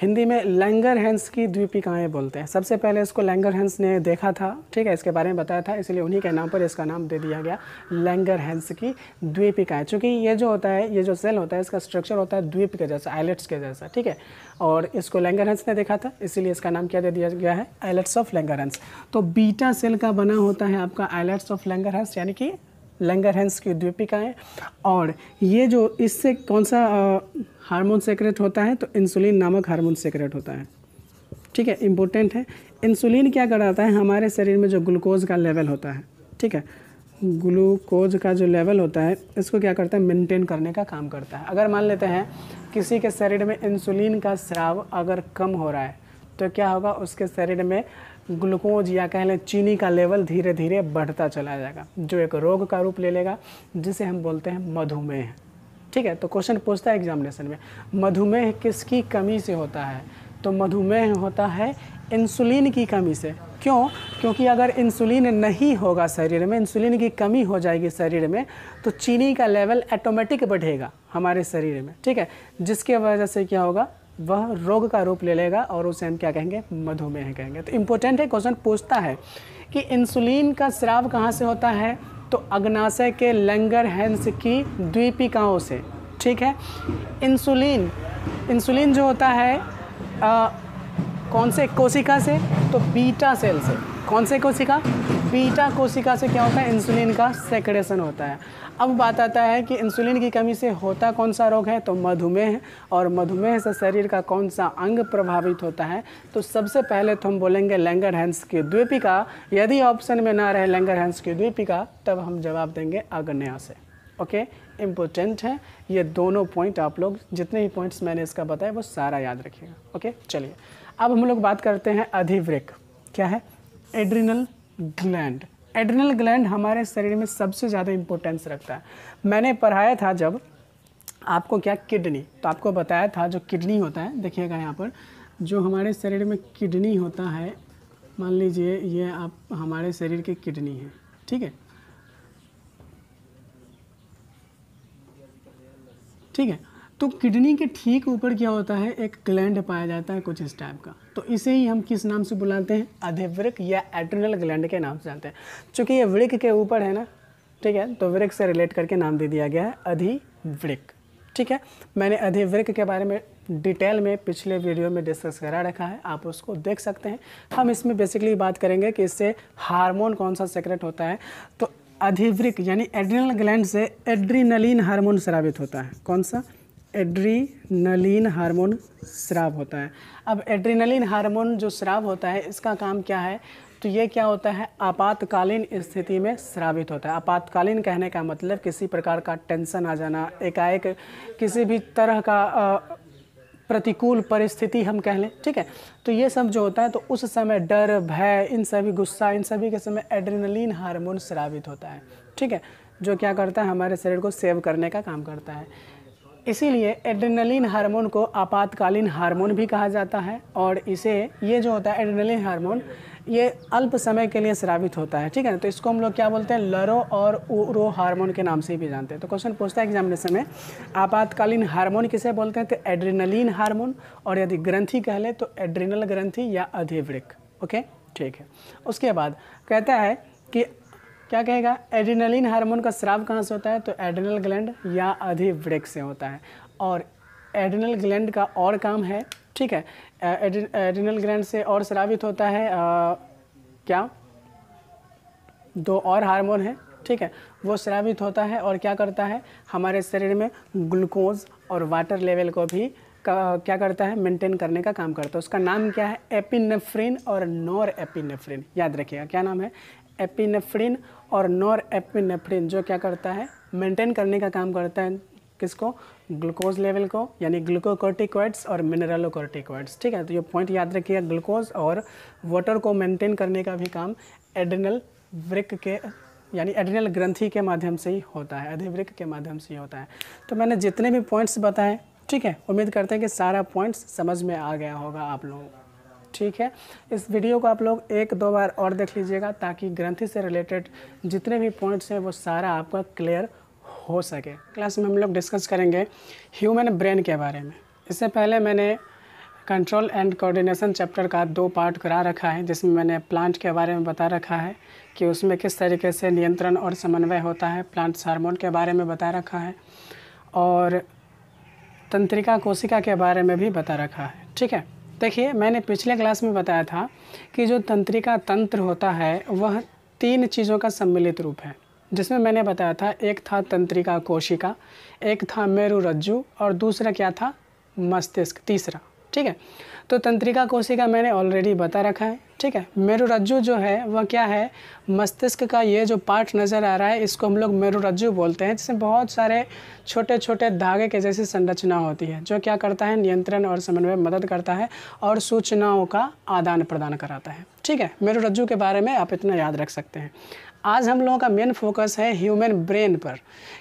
हिंदी में लैंगरहैंस की द्वीपिकाएँ बोलते हैं। सबसे पहले इसको लैंगरहैंस ने देखा था, ठीक है, इसके बारे में बताया था, इसलिए उन्हीं के नाम पर इसका नाम दे दिया गया लैंगरहैंस की द्वीपिकाएँ। चूँकि ये जो होता है, ये जो सेल होता है इसका स्ट्रक्चर होता है द्वीप के जैसा, आइलेट्स के जैसा, ठीक है, और इसको लैंगरहैंस ने देखा था, इसीलिए इसका नाम क्या दे दिया गया है? Islets of Langerhans. तो बीटा सेल का बना होता है आपका आइलेट्स ऑफ लैंगरहैंस, यानी कि लैंगरहैंस की द्वीपिकाएं। और ये जो इससे कौन सा हार्मोन सेक्रेट होता है? तो इंसुलिन नामक हार्मोन सेक्रेट होता है, ठीक है, इम्पोर्टेंट है। इंसुलिन क्या कराता है? हमारे शरीर में जो ग्लूकोज का लेवल होता है, ठीक है, ग्लूकोज का जो लेवल होता है इसको क्या करता है? मेंटेन करने का काम करता है। अगर मान लेते हैं किसी के शरीर में इंसुलिन का स्राव अगर कम हो रहा है तो क्या होगा? उसके शरीर में ग्लूकोज या कह लें चीनी का लेवल धीरे धीरे बढ़ता चला जाएगा, जो एक रोग का रूप ले लेगा जिसे हम बोलते हैं मधुमेह, ठीक है। तो क्वेश्चन पूछता है एग्जामिनेशन में, मधुमेह किसकी कमी से होता है? तो मधुमेह होता है इंसुलिन की कमी से। क्यों? क्योंकि अगर इंसुलिन नहीं होगा शरीर में, इंसुलिन की कमी हो जाएगी शरीर में, तो चीनी का लेवल ऑटोमेटिक बढ़ेगा हमारे शरीर में, ठीक है, जिसके वजह से क्या होगा? वह रोग का रूप ले लेगा और उसे हम क्या कहेंगे? मधुमेह कहेंगे। तो इम्पोर्टेंट है, क्वेश्चन पूछता है कि इंसुलिन का स्राव कहाँ से होता है? तो अग्नाशय के लैंगरहैंस की द्वीपिकाओं से, ठीक है। इंसुलिन जो होता है कौन से कोशिका से? तो बीटा सेल से। कौन से कोशिका? बीटा कोशिका से क्या होता है? इंसुलिन का सेक्रेशन होता है। अब बात आता है कि इंसुलिन की कमी से होता कौन सा रोग है? तो मधुमेह है। और मधुमेह से शरीर का कौन सा अंग प्रभावित होता है? तो सबसे पहले तो हम बोलेंगे लैंगरहैंस की द्वीपिका। यदि ऑप्शन में ना रहे लैंगरहैंस की द्वीपिका तब हम जवाब देंगे अग्न्याशय। ओके, इम्पोर्टेंट है ये दोनों पॉइंट। आप लोग जितने ही पॉइंट्स मैंने इसका बताया वो सारा याद रखिएगा। ओके, चलिए अब हम लोग बात करते हैं अधिवृक्क। क्या है? Adrenal gland. एड्रिनल ग्लैंड हमारे शरीर में सबसे ज़्यादा इम्पोर्टेंस रखता है। मैंने पढ़ाया था जब आपको क्या? किडनी। तो आपको बताया था जो किडनी होता है, देखिएगा यहाँ पर जो हमारे शरीर में किडनी होता है, मान लीजिए ये आप हमारे शरीर की किडनी है, ठीक है, ठीक है। तो किडनी के ठीक ऊपर क्या होता है? एक ग्लैंड पाया जाता है कुछ इस टाइप का। तो इसे ही हम किस नाम से बुलाते हैं? अधिवृक्क या एड्रिनल ग्लैंड के नाम से जानते हैं। चूँकि ये वृक्क के ऊपर है ना, ठीक है, तो वृक्क से रिलेट करके नाम दे दिया गया है अधिवृक्क। ठीक है, मैंने अधिवृक्क के बारे में डिटेल में पिछले वीडियो में डिस्कस करा रखा है, आप उसको देख सकते हैं। हम इसमें बेसिकली बात करेंगे कि इससे हार्मोन कौन सा सेक्रेट होता है। तो अधिवृक्क यानी एड्रिनल ग्लैंड से एड्रीनलिन हार्मोन स्रावित होता है। कौन सा? एड्रीनलिन हार्मोन स्राव होता है। अब एड्रीनलिन हार्मोन जो स्राव होता है इसका काम क्या है? तो ये क्या होता है? आपातकालीन स्थिति में स्रावित होता है। आपातकालीन कहने का मतलब किसी प्रकार का टेंशन आ जाना, एकाएक किसी भी तरह का प्रतिकूल परिस्थिति हम कह लें। ठीक है, तो ये सब जो होता है तो उस समय डर, भय, इन सभी गुस्सा, इन सभी के समय एड्रेनलिन हार्मोन स्रावित होता है। ठीक है, जो क्या करता है? हमारे शरीर को सेव करने का काम करता है। इसीलिए एड्रेनलिन हार्मोन को आपातकालीन हार्मोन भी कहा जाता है। और इसे ये जो होता है एड्रेनलिन हार्मोन, ये अल्प समय के लिए स्रावित होता है। ठीक है, तो इसको हम लोग क्या बोलते हैं? लरो और उरो हार्मोन के नाम से भी जानते हैं। तो क्वेश्चन पूछता है एग्जामिनेशन में, आपातकालीन हार्मोन किसे बोलते हैं? तो एड्रेनलिन हार्मोन, और यदि ग्रंथि कह ले तो एड्रेनल ग्रंथि या अधिवृक्क। ओके, ठीक है। उसके बाद कहता है कि क्या कहेगा? एड्रेनलिन हार्मोन का स्राव कहाँ से होता है? तो एड्रेनल ग्लैंड या अधिवृक्क से होता है। और एड्रेनल ग्लैंड का और काम है, ठीक है, एड्रेनल ग्लैंड से और स्रावित होता है क्या? दो और हार्मोन है, ठीक है, वो स्रावित होता है और क्या करता है? हमारे शरीर में ग्लूकोज और वाटर लेवल को भी क्या करता है? मेंटेन करने का काम करता है। उसका नाम क्या है? एपिनेफ्रिन और नॉर एपिनेफ्रिन। याद रखिएगा, क्या नाम है? एपिनेफ्रिन और नॉर एपिनेफ्रिन, जो क्या करता है? मेंटेन करने का काम करता है। किसको? ग्लूकोज लेवल को, यानी ग्लूकोकॉर्टिकॉइड्स और मिनरलोकॉर्टिकॉइड्स। ठीक है, तो ये पॉइंट याद रखिए, ग्लूकोज और वाटर को मेंटेन करने का भी काम एड्रेनल वृक्क के यानी एड्रेनल ग्रंथि के माध्यम से ही होता है, अधिवृक्क के माध्यम से ही होता है। तो मैंने जितने भी पॉइंट्स बताए, ठीक है, उम्मीद करते हैं कि सारा पॉइंट्स समझ में आ गया होगा आप लोगों को। ठीक है, इस वीडियो को आप लोग 1-2 बार और देख लीजिएगा ताकि ग्रंथि से रिलेटेड जितने भी पॉइंट्स हैं वो सारा आपका क्लियर हो सके। क्लास में हम लोग डिस्कस करेंगे ह्यूमन ब्रेन के बारे में। इससे पहले मैंने कंट्रोल एंड कोऑर्डिनेशन चैप्टर का 2 पार्ट करा रखा है, जिसमें मैंने प्लांट के बारे में बता रखा है कि उसमें किस तरीके से नियंत्रण और समन्वय होता है। प्लांट्स हार्मोन के बारे में बता रखा है और तंत्रिका कोशिका के बारे में भी बता रखा है। ठीक है, देखिए मैंने पिछले क्लास में बताया था कि जो तंत्रिका तंत्र होता है वह 3 चीज़ों का सम्मिलित रूप है, जिसमें मैंने बताया था एक था तंत्रिका कोशिका, एक था मेरुरज्जु और दूसरा क्या था? मस्तिष्क, तीसरा। ठीक है, तो तंत्रिका कोशिका मैंने ऑलरेडी बता रखा है। ठीक है, मेरुरज्जु जो है वह क्या है? मस्तिष्क का ये जो पार्ट नज़र आ रहा है इसको हम लोग मेरुरज्जु बोलते हैं, जिसमें बहुत सारे छोटे छोटे धागे के जैसी संरचना होती है, जो क्या करता है? नियंत्रण और समन्वय मदद करता है और सूचनाओं का आदान प्रदान कराता है। ठीक है, मेरुरज्जु के बारे में आप इतना याद रख सकते हैं। आज हम लोगों का मेन फोकस है ह्यूमन ब्रेन पर,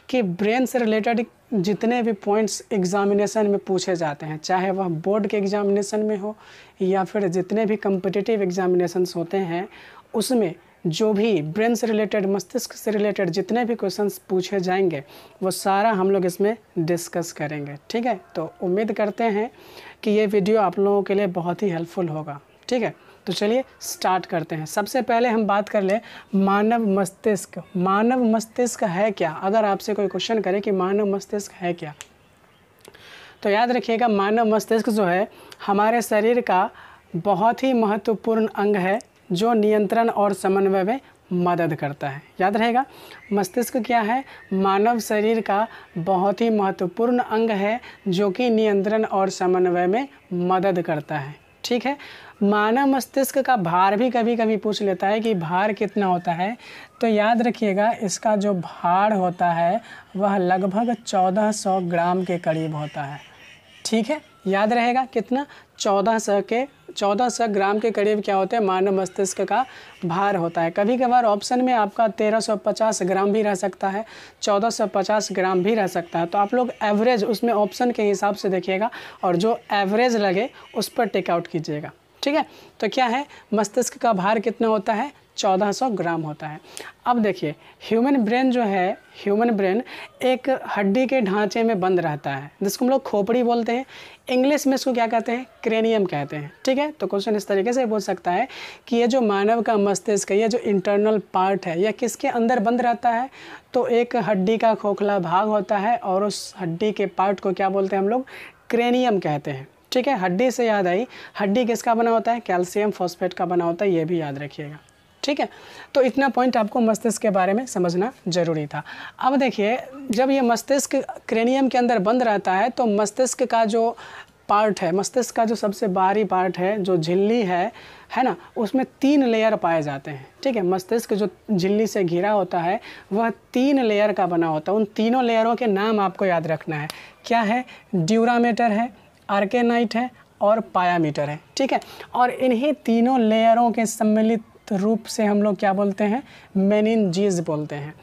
कि ब्रेन से रिलेटेड जितने भी पॉइंट्स एग्जामिनेशन में पूछे जाते हैं, चाहे वह बोर्ड के एग्जामिनेशन में हो या फिर जितने भी कॉम्पिटिटिव एग्जामिनेशंस होते हैं, उसमें जो भी ब्रेन से रिलेटेड, मस्तिष्क से रिलेटेड जितने भी क्वेश्चंस पूछे जाएंगे वो सारा हम लोग इसमें डिस्कस करेंगे। ठीक है, तो उम्मीद करते हैं कि ये वीडियो आप लोगों के लिए बहुत ही हेल्पफुल होगा। ठीक है, तो चलिए स्टार्ट करते हैं। सबसे पहले हम बात कर लें मानव मस्तिष्क। मानव मस्तिष्क है क्या? अगर आपसे कोई क्वेश्चन करे कि मानव मस्तिष्क है क्या, तो याद रखिएगा मानव मस्तिष्क जो है हमारे शरीर का बहुत ही महत्वपूर्ण अंग है, जो नियंत्रण और समन्वय में मदद करता है। याद रहेगा, मस्तिष्क क्या है? मानव शरीर का बहुत ही महत्वपूर्ण अंग है जो कि नियंत्रण और समन्वय में मदद करता है। ठीक है, मानव मस्तिष्क का भार भी कभी कभी पूछ लेता है कि भार कितना होता है, तो याद रखिएगा इसका जो भार होता है वह लगभग 1400 ग्राम के करीब होता है। ठीक है, याद रहेगा कितना? 1400 ग्राम के करीब क्या होता है? मानव मस्तिष्क का भार होता है। कभी कभार ऑप्शन में आपका 1350 ग्राम भी रह सकता है, 1450 ग्राम भी रह सकता है, तो आप लोग एवरेज उसमें ऑप्शन के हिसाब से देखिएगा और जो एवरेज लगे उस पर टेकआउट कीजिएगा। ठीक है, तो क्या है? मस्तिष्क का भार कितना होता है? 1400 ग्राम होता है। अब देखिए ह्यूमन ब्रेन जो है, ह्यूमन ब्रेन एक हड्डी के ढांचे में बंद रहता है जिसको हम लोग खोपड़ी बोलते हैं, इंग्लिश में इसको क्या कहते हैं, क्रेनियम कहते हैं। ठीक है, तो क्वेश्चन इस तरीके से पूछ सकता है कि ये जो मानव का मस्तिष्क है, ये जो इंटरनल पार्ट है, यह किसके अंदर बंद रहता है, तो एक हड्डी का खोखला भाग होता है और उस हड्डी के पार्ट को क्या बोलते हैं हम लोग, क्रेनियम कहते हैं। ठीक है, हड्डी से याद आई, हड्डी किसका बना होता है, कैल्शियम फॉस्फेट का बना होता है, ये भी याद रखिएगा। ठीक है, तो इतना पॉइंट आपको मस्तिष्क के बारे में समझना जरूरी था। अब देखिए जब ये मस्तिष्क क्रेनियम के अंदर बंद रहता है तो मस्तिष्क का जो पार्ट है, मस्तिष्क का जो सबसे बाहरी पार्ट है, जो झिल्ली है ना, उसमें 3 लेयर पाए जाते हैं। ठीक है, मस्तिष्क जो झिल्ली से घिरा होता है वह 3 लेयर का बना होता है। उन तीनों लेयरों के नाम आपको याद रखना है, क्या है, ड्यूरामेटर है, आर्केनाइट है और पायामीटर है। ठीक है, और इन्हीं तीनों लेयरों के सम्मिलित रूप से हम लोग क्या बोलते हैं, मेनिनजीज बोलते हैं।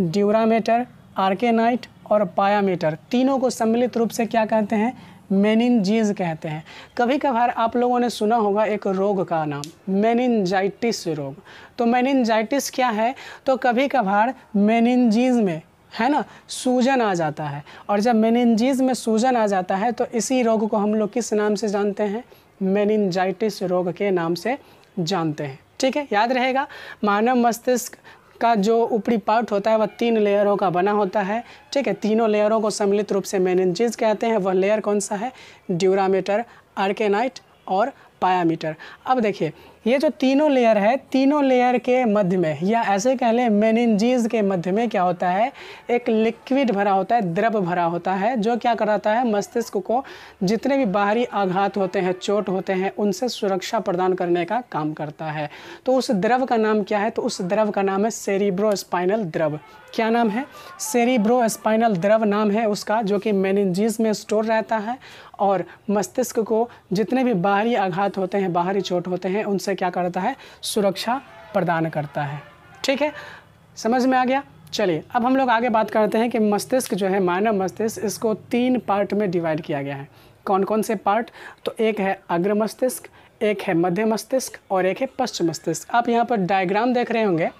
ड्यूरामेटर, आर्केनाइट और पायामीटर, तीनों को सम्मिलित रूप से क्या कहते हैं, मेनिनजीज कहते हैं। कभी कभार आप लोगों ने सुना होगा एक रोग का नाम, मेनिनजाइटिस रोग। तो मेनिनजाइटिस क्या है, तो कभी कभार मेनिनजीज में है ना सूजन आ जाता है, और जब मेनिनजीज में सूजन आ जाता है तो इसी रोग को हम लोग किस नाम से जानते हैं, मेनिनजाइटिस रोग के नाम से जानते हैं। ठीक है, याद रहेगा मानव मस्तिष्क का जो ऊपरी पार्ट होता है वह 3 लेयरों का बना होता है। ठीक है, तीनों लेयरों को सम्मिलित रूप से मेनिनजीज कहते हैं। वह लेयर कौन सा है, ड्यूरामेटर, आर्केनाइट और पायामीटर। अब देखिए ये जो तीनों लेयर है, तीनों लेयर के मध्य में या ऐसे कह लें मेनिनजीज के मध्य में क्या होता है, एक लिक्विड भरा होता है, द्रव भरा होता है, जो क्या कराता है मस्तिष्क को जितने भी बाहरी आघात होते हैं, चोट होते हैं, उनसे सुरक्षा प्रदान करने का काम करता है। तो उस द्रव का नाम क्या है, तो उस द्रव का नाम है सेरिब्रोस्पाइनल द्रव। क्या नाम है, सेरिब्रोस्पाइनल द्रव नाम है उसका, जो कि मेनिनजीज में स्टोर रहता है और मस्तिष्क को जितने भी बाहरी आघात होते हैं, बाहरी चोट होते हैं, उनसे क्या करता है, सुरक्षा प्रदान करता है। ठीक है, समझ में आ गया। चलिए अब हम लोग आगे बात करते हैं कि मस्तिष्क जो है, मानव मस्तिष्क, इसको 3 पार्ट में डिवाइड किया गया है। कौन कौन से पार्ट, तो एक है अग्र मस्तिष्क, एक है मध्य मस्तिष्क और एक है पश्च मस्तिष्क। आप यहाँ पर डायग्राम देख रहे होंगे,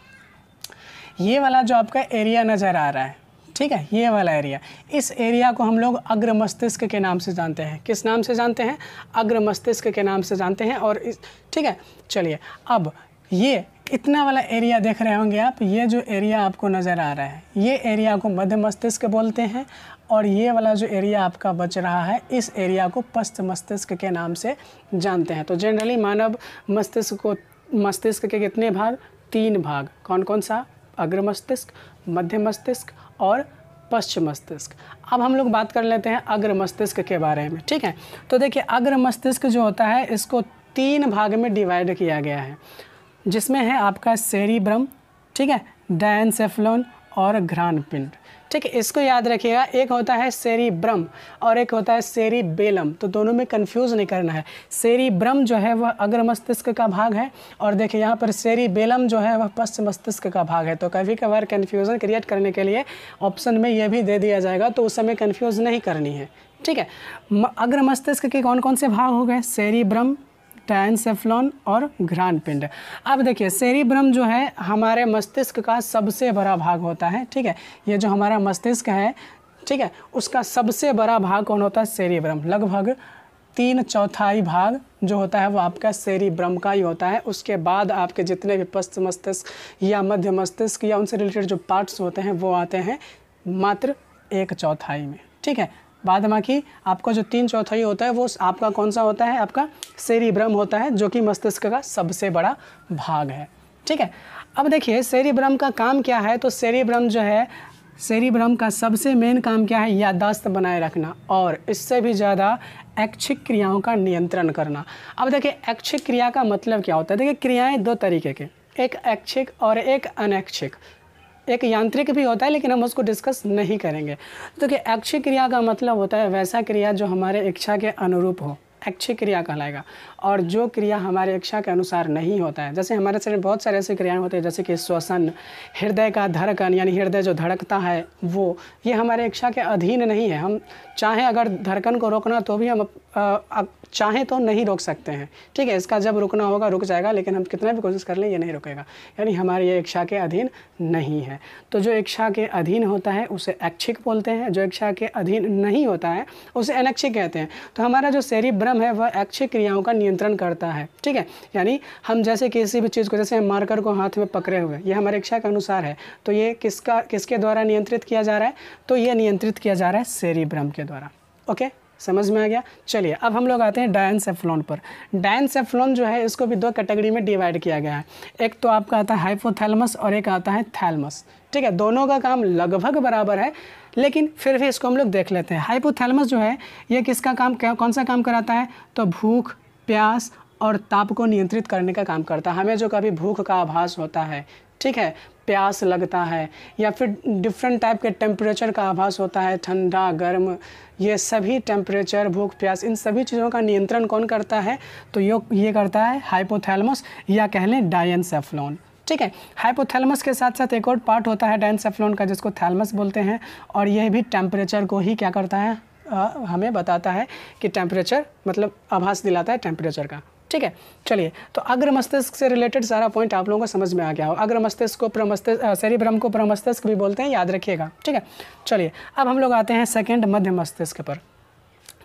ये वाला जो आपका एरिया नजर आ रहा है, ठीक है, ये वाला एरिया, इस एरिया को हम लोग अग्र मस्तिष्क के नाम से जानते हैं। किस नाम से जानते हैं, अग्र मस्तिष्क के नाम से जानते हैं। और ठीक है, चलिए अब ये इतना वाला एरिया देख रहे होंगे आप, ये जो एरिया आपको नज़र आ रहा है, ये एरिया को मध्य मस्तिष्क बोलते हैं, और ये वाला जो एरिया आपका बच रहा है, इस एरिया को पश्च मस्तिष्क के नाम से जानते हैं। तो जनरली मानव मस्तिष्क को, मस्तिष्क के कितने भाग, 3 भाग। कौन कौन सा, अग्र मस्तिष्क, मध्य मस्तिष्क और पश्च मस्तिष्क। अब हम लोग बात कर लेते हैं अग्र मस्तिष्क के बारे में। ठीक है, तो देखिए अग्र मस्तिष्क जो होता है इसको 3 भाग में डिवाइड किया गया है, जिसमें है आपका सेरिब्रम, ठीक है, डायन्सेफलोन और घ्राण पिंड। ठीक है, इसको याद रखिएगा, एक होता है सेरिब्रम और एक होता है सेरिबेलम, तो दोनों में कंफ्यूज नहीं करना है। सेरिब्रम जो है वह अग्र मस्तिष्क का भाग है, और देखिए यहाँ पर सेरिबेलम जो है वह पश्च मस्तिष्क का भाग है। तो कभी कभार कन्फ्यूज़न क्रिएट करने के लिए ऑप्शन में यह भी दे दिया जाएगा, तो उस समय कन्फ्यूज़ नहीं करनी है। ठीक है, अग्र मस्तिष्क के कौन कौन से भाग हो गए, सेरिब्रम, डायन्सेफलोन और घ्राण पिंड। अब देखिए सेरिब्रम जो है हमारे मस्तिष्क का सबसे बड़ा भाग होता है। ठीक है, ये जो हमारा मस्तिष्क है, ठीक है, उसका सबसे बड़ा भाग कौन होता है, सेरिब्रम। लगभग 3/4 भाग जो होता है वो आपका सेरिब्रम का ही होता है। उसके बाद आपके जितने भी पश्च मस्तिष्क या मध्य मस्तिष्क या उनसे रिलेटेड जो पार्ट्स होते हैं वो आते हैं मात्र 1/4 में। ठीक है, बाद बाकी आपको जो 3/4 होता है वो आपका कौन सा होता है, आपका सेरिब्रम होता है, जो कि मस्तिष्क का सबसे बड़ा भाग है। ठीक है, अब देखिए सेरिब्रम का काम क्या है, तो सेरिब्रम जो है, सेरिब्रम का सबसे मेन काम क्या है, याददाश्त बनाए रखना और इससे भी ज़्यादा ऐच्छिक क्रियाओं का नियंत्रण करना। अब देखिए ऐच्छिक क्रिया का मतलब क्या होता है, देखिए क्रियाएँ 2 तरीके के, एक ऐच्छिक और एक अनैच्छिक। एक यांत्रिक भी होता है लेकिन हम उसको डिस्कस नहीं करेंगे। तो कि ऐच्छिक क्रिया का मतलब होता है वैसा क्रिया जो हमारे इच्छा के अनुरूप हो, ऐच्छिक क्रिया कहलाएगा। और जो क्रिया हमारे इच्छा के अनुसार नहीं होता है। जैसे हमारे शरीर में बहुत सारे ऐसी क्रियाएं होती है जैसे कि श्वसन, हृदय का धड़कन यानी हृदय जो धड़कता है वो, ये हमारे इच्छा के अधीन नहीं है। हम चाहें अगर धड़कन को रोकना तो भी हम चाहें तो नहीं रोक सकते हैं, ठीक है। इसका जब रुकना होगा रुक जाएगा, लेकिन हम कितना भी कोशिश कर लें ये नहीं रुकेगा, यानी हमारी ये इच्छा के अधीन नहीं है। तो जो इच्छा के अधीन होता है उसे ऐच्छिक बोलते हैं, जो इच्छा के अधीन नहीं होता है उसे अनैच्छिक कहते हैं। तो हमारा जो सेरिब्रम है वह ऐच्छिक क्रियाओं का नियंत्रण करता है, ठीक है। यानी हम जैसे किसी भी चीज़ को, जैसे हम मार्कर को हाथ में पकड़े हुए, ये हमारी इच्छा के अनुसार है, तो ये किसके द्वारा नियंत्रित किया जा रहा है, तो ये नियंत्रित किया जा रहा है सेरिब्रम के द्वारा। ओके, समझ में आ गया। चलिए अब हम लोग आते हैं डायनसेफ्लॉन पर। डायनसेफ्लॉन जो है इसको भी दो कैटेगरी में डिवाइड किया गया है, एक तो आपका आता है हाइपोथैलेमस और एक आता है थैलेमस, ठीक है। दोनों का काम लगभग बराबर है, लेकिन फिर भी इसको हम लोग देख लेते हैं। हाइपोथैलेमस जो है ये किसका काम, कौन सा काम कराता है, तो भूख, प्यास और ताप को नियंत्रित करने का काम करता है। हमें जो कभी भूख का आभास होता है, ठीक है, प्यास लगता है, या फिर डिफरेंट टाइप के टेम्परेचर का आभास होता है, ठंडा गर्म, ये सभी टेम्परेचर, भूख, प्यास, इन सभी चीज़ों का नियंत्रण कौन करता है, तो ये करता है हाइपोथैलेमस या कह लें डायनसेफ्लॉन, ठीक है। हाइपोथैलेमस के साथ साथ एक और पार्ट होता है डायनसेफ्लॉन का जिसको थैलेमस बोलते हैं, और यह भी टेम्परेचर को ही क्या करता है, हमें बताता है कि टेम्परेचर, मतलब आभास दिलाता है टेम्परेचर का, ठीक है। चलिए, तो अग्र मस्तिष्क से रिलेटेड सारा पॉइंट आप लोगों को समझ में आ गया हो। अग्र मस्तिष्क को सेरिब्रम को प्रमस्तिष्क भी बोलते हैं, याद रखिएगा, ठीक है। चलिए अब हम लोग आते हैं सेकंड मध्य मस्तिष्क पर,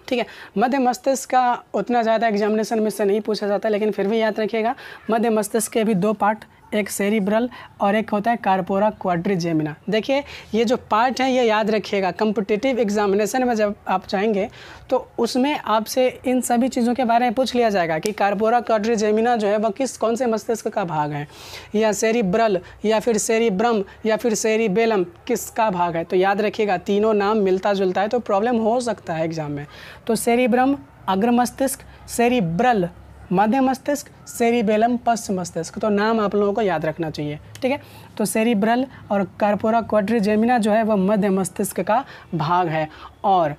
ठीक है। मध्य मस्तिष्क का उतना ज़्यादा एग्जामिनेशन में से नहीं पूछा जाता, लेकिन फिर भी याद रखिएगा मध्य मस्तिष्क के भी दो पार्ट, एक सेरिब्रल और एक होता है कार्पोरा क्वाड्रिजेमिना। देखिए ये जो पार्ट है ये याद रखिएगा, कॉम्पिटिटिव एग्जामिनेशन में जब आप जाएंगे तो उसमें आपसे इन सभी चीज़ों के बारे में पूछ लिया जाएगा कि कार्पोरा क्वाड्रिजेमिना जो है वह कौन से मस्तिष्क का भाग है, या सेरिब्रल या फिर सेरिब्रम या फिर सेरिबेलम किसका भाग है। तो याद रखिएगा तीनों नाम मिलता जुलता है तो प्रॉब्लम हो सकता है एग्ज़ाम में। तो सेरिब्रम अग्र मस्तिष्क, सेरिब्रल मध्य मस्तिष्क, सेरिबेलम पश्चिम मस्तिष्क, तो नाम आप लोगों को याद रखना चाहिए, ठीक है। तो सेरिब्रल और कार्पोरा क्वाड्रिजेमिना जो है वह मध्य मस्तिष्क का भाग है, और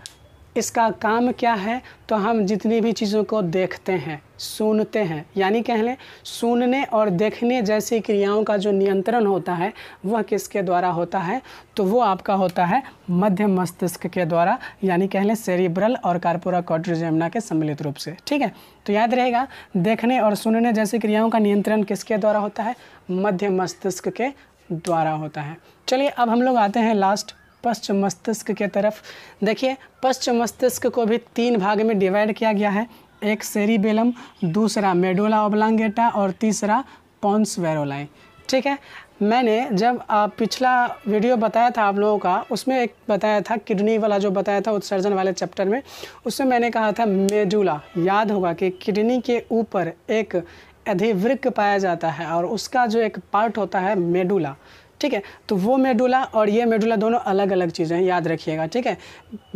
इसका काम क्या है, तो हम जितनी भी चीज़ों को देखते हैं, सुनते हैं, यानी कह लें सुनने और देखने जैसी क्रियाओं का जो नियंत्रण होता है वह किसके द्वारा होता है, तो वो आपका होता है मध्य मस्तिष्क के द्वारा, यानी कह लें सेरिब्रल और कार्पोरा क्वाड्रिजेमिना के सम्मिलित रूप से, ठीक है। तो याद रहेगा देखने और सुनने जैसी क्रियाओं का नियंत्रण किसके द्वारा होता है, मध्य मस्तिष्क के द्वारा होता है। चलिए अब हम लोग आते हैं लास्ट पश्चिम मस्तिष्क के तरफ। देखिए पश्चिम मस्तिष्क को भी तीन भाग में डिवाइड किया गया है, एक सेरिबेलम, दूसरा मेडुला ऑब्लांगेटा और तीसरा पॉन्स वेरोलाई, ठीक है। मैंने जब पिछला वीडियो बताया था आप लोगों का, उसमें एक बताया था किडनी वाला जो बताया था उत्सर्जन वाले चैप्टर में, उसमें मैंने कहा था मेडुला, याद होगा कि किडनी के ऊपर एक अधिवृक्क पाया जाता है और उसका जो एक पार्ट होता है मेडुला, ठीक है। तो वो मेडुला और ये मेडुला दोनों अलग अलग चीज़ें हैं, याद रखिएगा, ठीक है।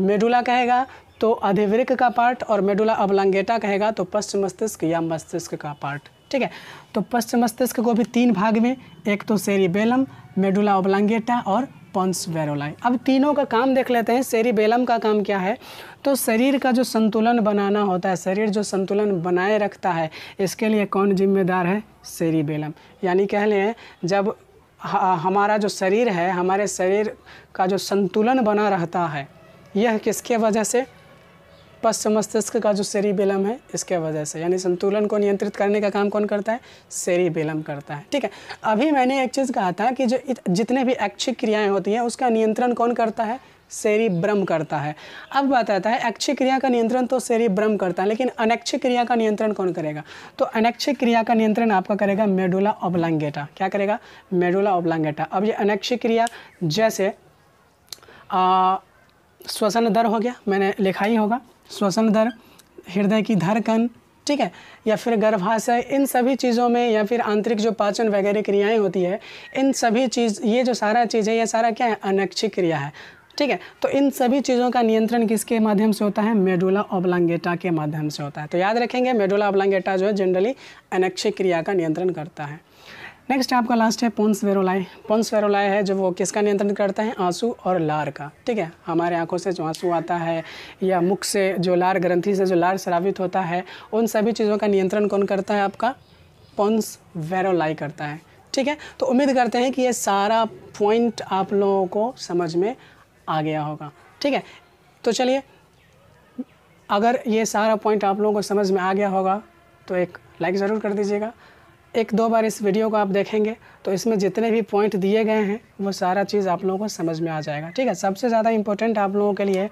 मेडुला कहेगा तो अधिवृक्क का पार्ट और मेडुला ऑब्लांगेटा कहेगा तो पश्चिम मस्तिष्क या मस्तिष्क का पार्ट, ठीक है। तो पश्चिम मस्तिष्क को भी तीन भाग में, एक तो सेरिबेलम, मेडुला ऑब्लांगेटा और पॉन्स वेरोलाई। अब तीनों का काम देख लेते हैं। सेरिबेलम का काम क्या है, तो शरीर का जो संतुलन बनाना होता है, शरीर जो संतुलन बनाए रखता है, इसके लिए कौन जिम्मेदार है, सेरिबेलम। यानी कह लें जब हमारा जो शरीर है, हमारे शरीर का जो संतुलन बना रहता है, यह किसके वजह से, पश्चिम मस्तिष्क का जो सेरिबेलम है इसके वजह से, यानी संतुलन को नियंत्रित करने का काम कौन करता है, सेरिबेलम करता है, ठीक है। अभी मैंने एक चीज़ कहा था कि जो जितने भी ऐच्छिक क्रियाएं होती हैं उसका नियंत्रण कौन करता है, सेरिब्रम करता है। अब बात आता है ऐच्छिक क्रिया का नियंत्रण तो सेरिब्रम करता है, लेकिन अनैच्छिक क्रिया का नियंत्रण कौन करेगा, तो अनैच्छिक क्रिया का नियंत्रण आपका करेगा मेडुला ऑब्लांगेटा। क्या करेगा, मेडुला ऑब्लांगेटा। अब ये अनैच्छिक क्रिया जैसे श्वसन दर हो गया, मैंने लिखा ही होगा श्वसन दर, हृदय की धड़कन, ठीक है, या फिर गर्भाशय, इन सभी चीज़ों में, या फिर आंतरिक जो पाचन वगैरह क्रियाएं होती है, इन सभी चीज़, ये जो सारा चीज़ है, ये सारा क्या है, अनैच्छिक क्रिया है, ठीक है। तो इन सभी चीज़ों का नियंत्रण किसके माध्यम से होता है, मेडुला ऑब्लांगेटा के माध्यम से होता है। तो याद रखेंगे मेडुला ऑब्लांगेटा जो है जनरली अनैच्छिक क्रिया का नियंत्रण करता है। नेक्स्ट आपका लास्ट है पोन्स वेरोलाई। पोन्स वेरोलाई है जो वो किसका नियंत्रण करता है, आंसू और लार का। ठीक है, हमारे आंखों से जो आंसू आता है या मुख से जो लार ग्रंथि से जो लार स्रावित होता है, उन सभी चीज़ों का नियंत्रण कौन करता है, आपका पोन्स वेरोलाई करता है। ठीक है, तो उम्मीद करते हैं कि ये सारा पॉइंट आप लोगों को समझ में आ गया होगा। ठीक है, तो चलिए, अगर ये सारा पॉइंट आप लोगों को समझ में आ गया होगा तो एक लाइक ज़रूर कर दीजिएगा। एक दो बार इस वीडियो को आप देखेंगे तो इसमें जितने भी पॉइंट दिए गए हैं वो सारा चीज़ आप लोगों को समझ में आ जाएगा। ठीक है, सबसे ज़्यादा इम्पोर्टेंट आप लोगों के लिए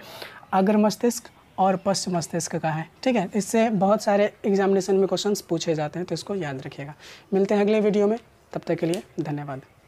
अग्र मस्तिष्क और पश्च मस्तिष्क का है। ठीक है, इससे बहुत सारे एग्जामिनेशन में क्वेश्चंस पूछे जाते हैं, तो इसको याद रखिएगा। मिलते हैं अगले वीडियो में, तब तक के लिए धन्यवाद।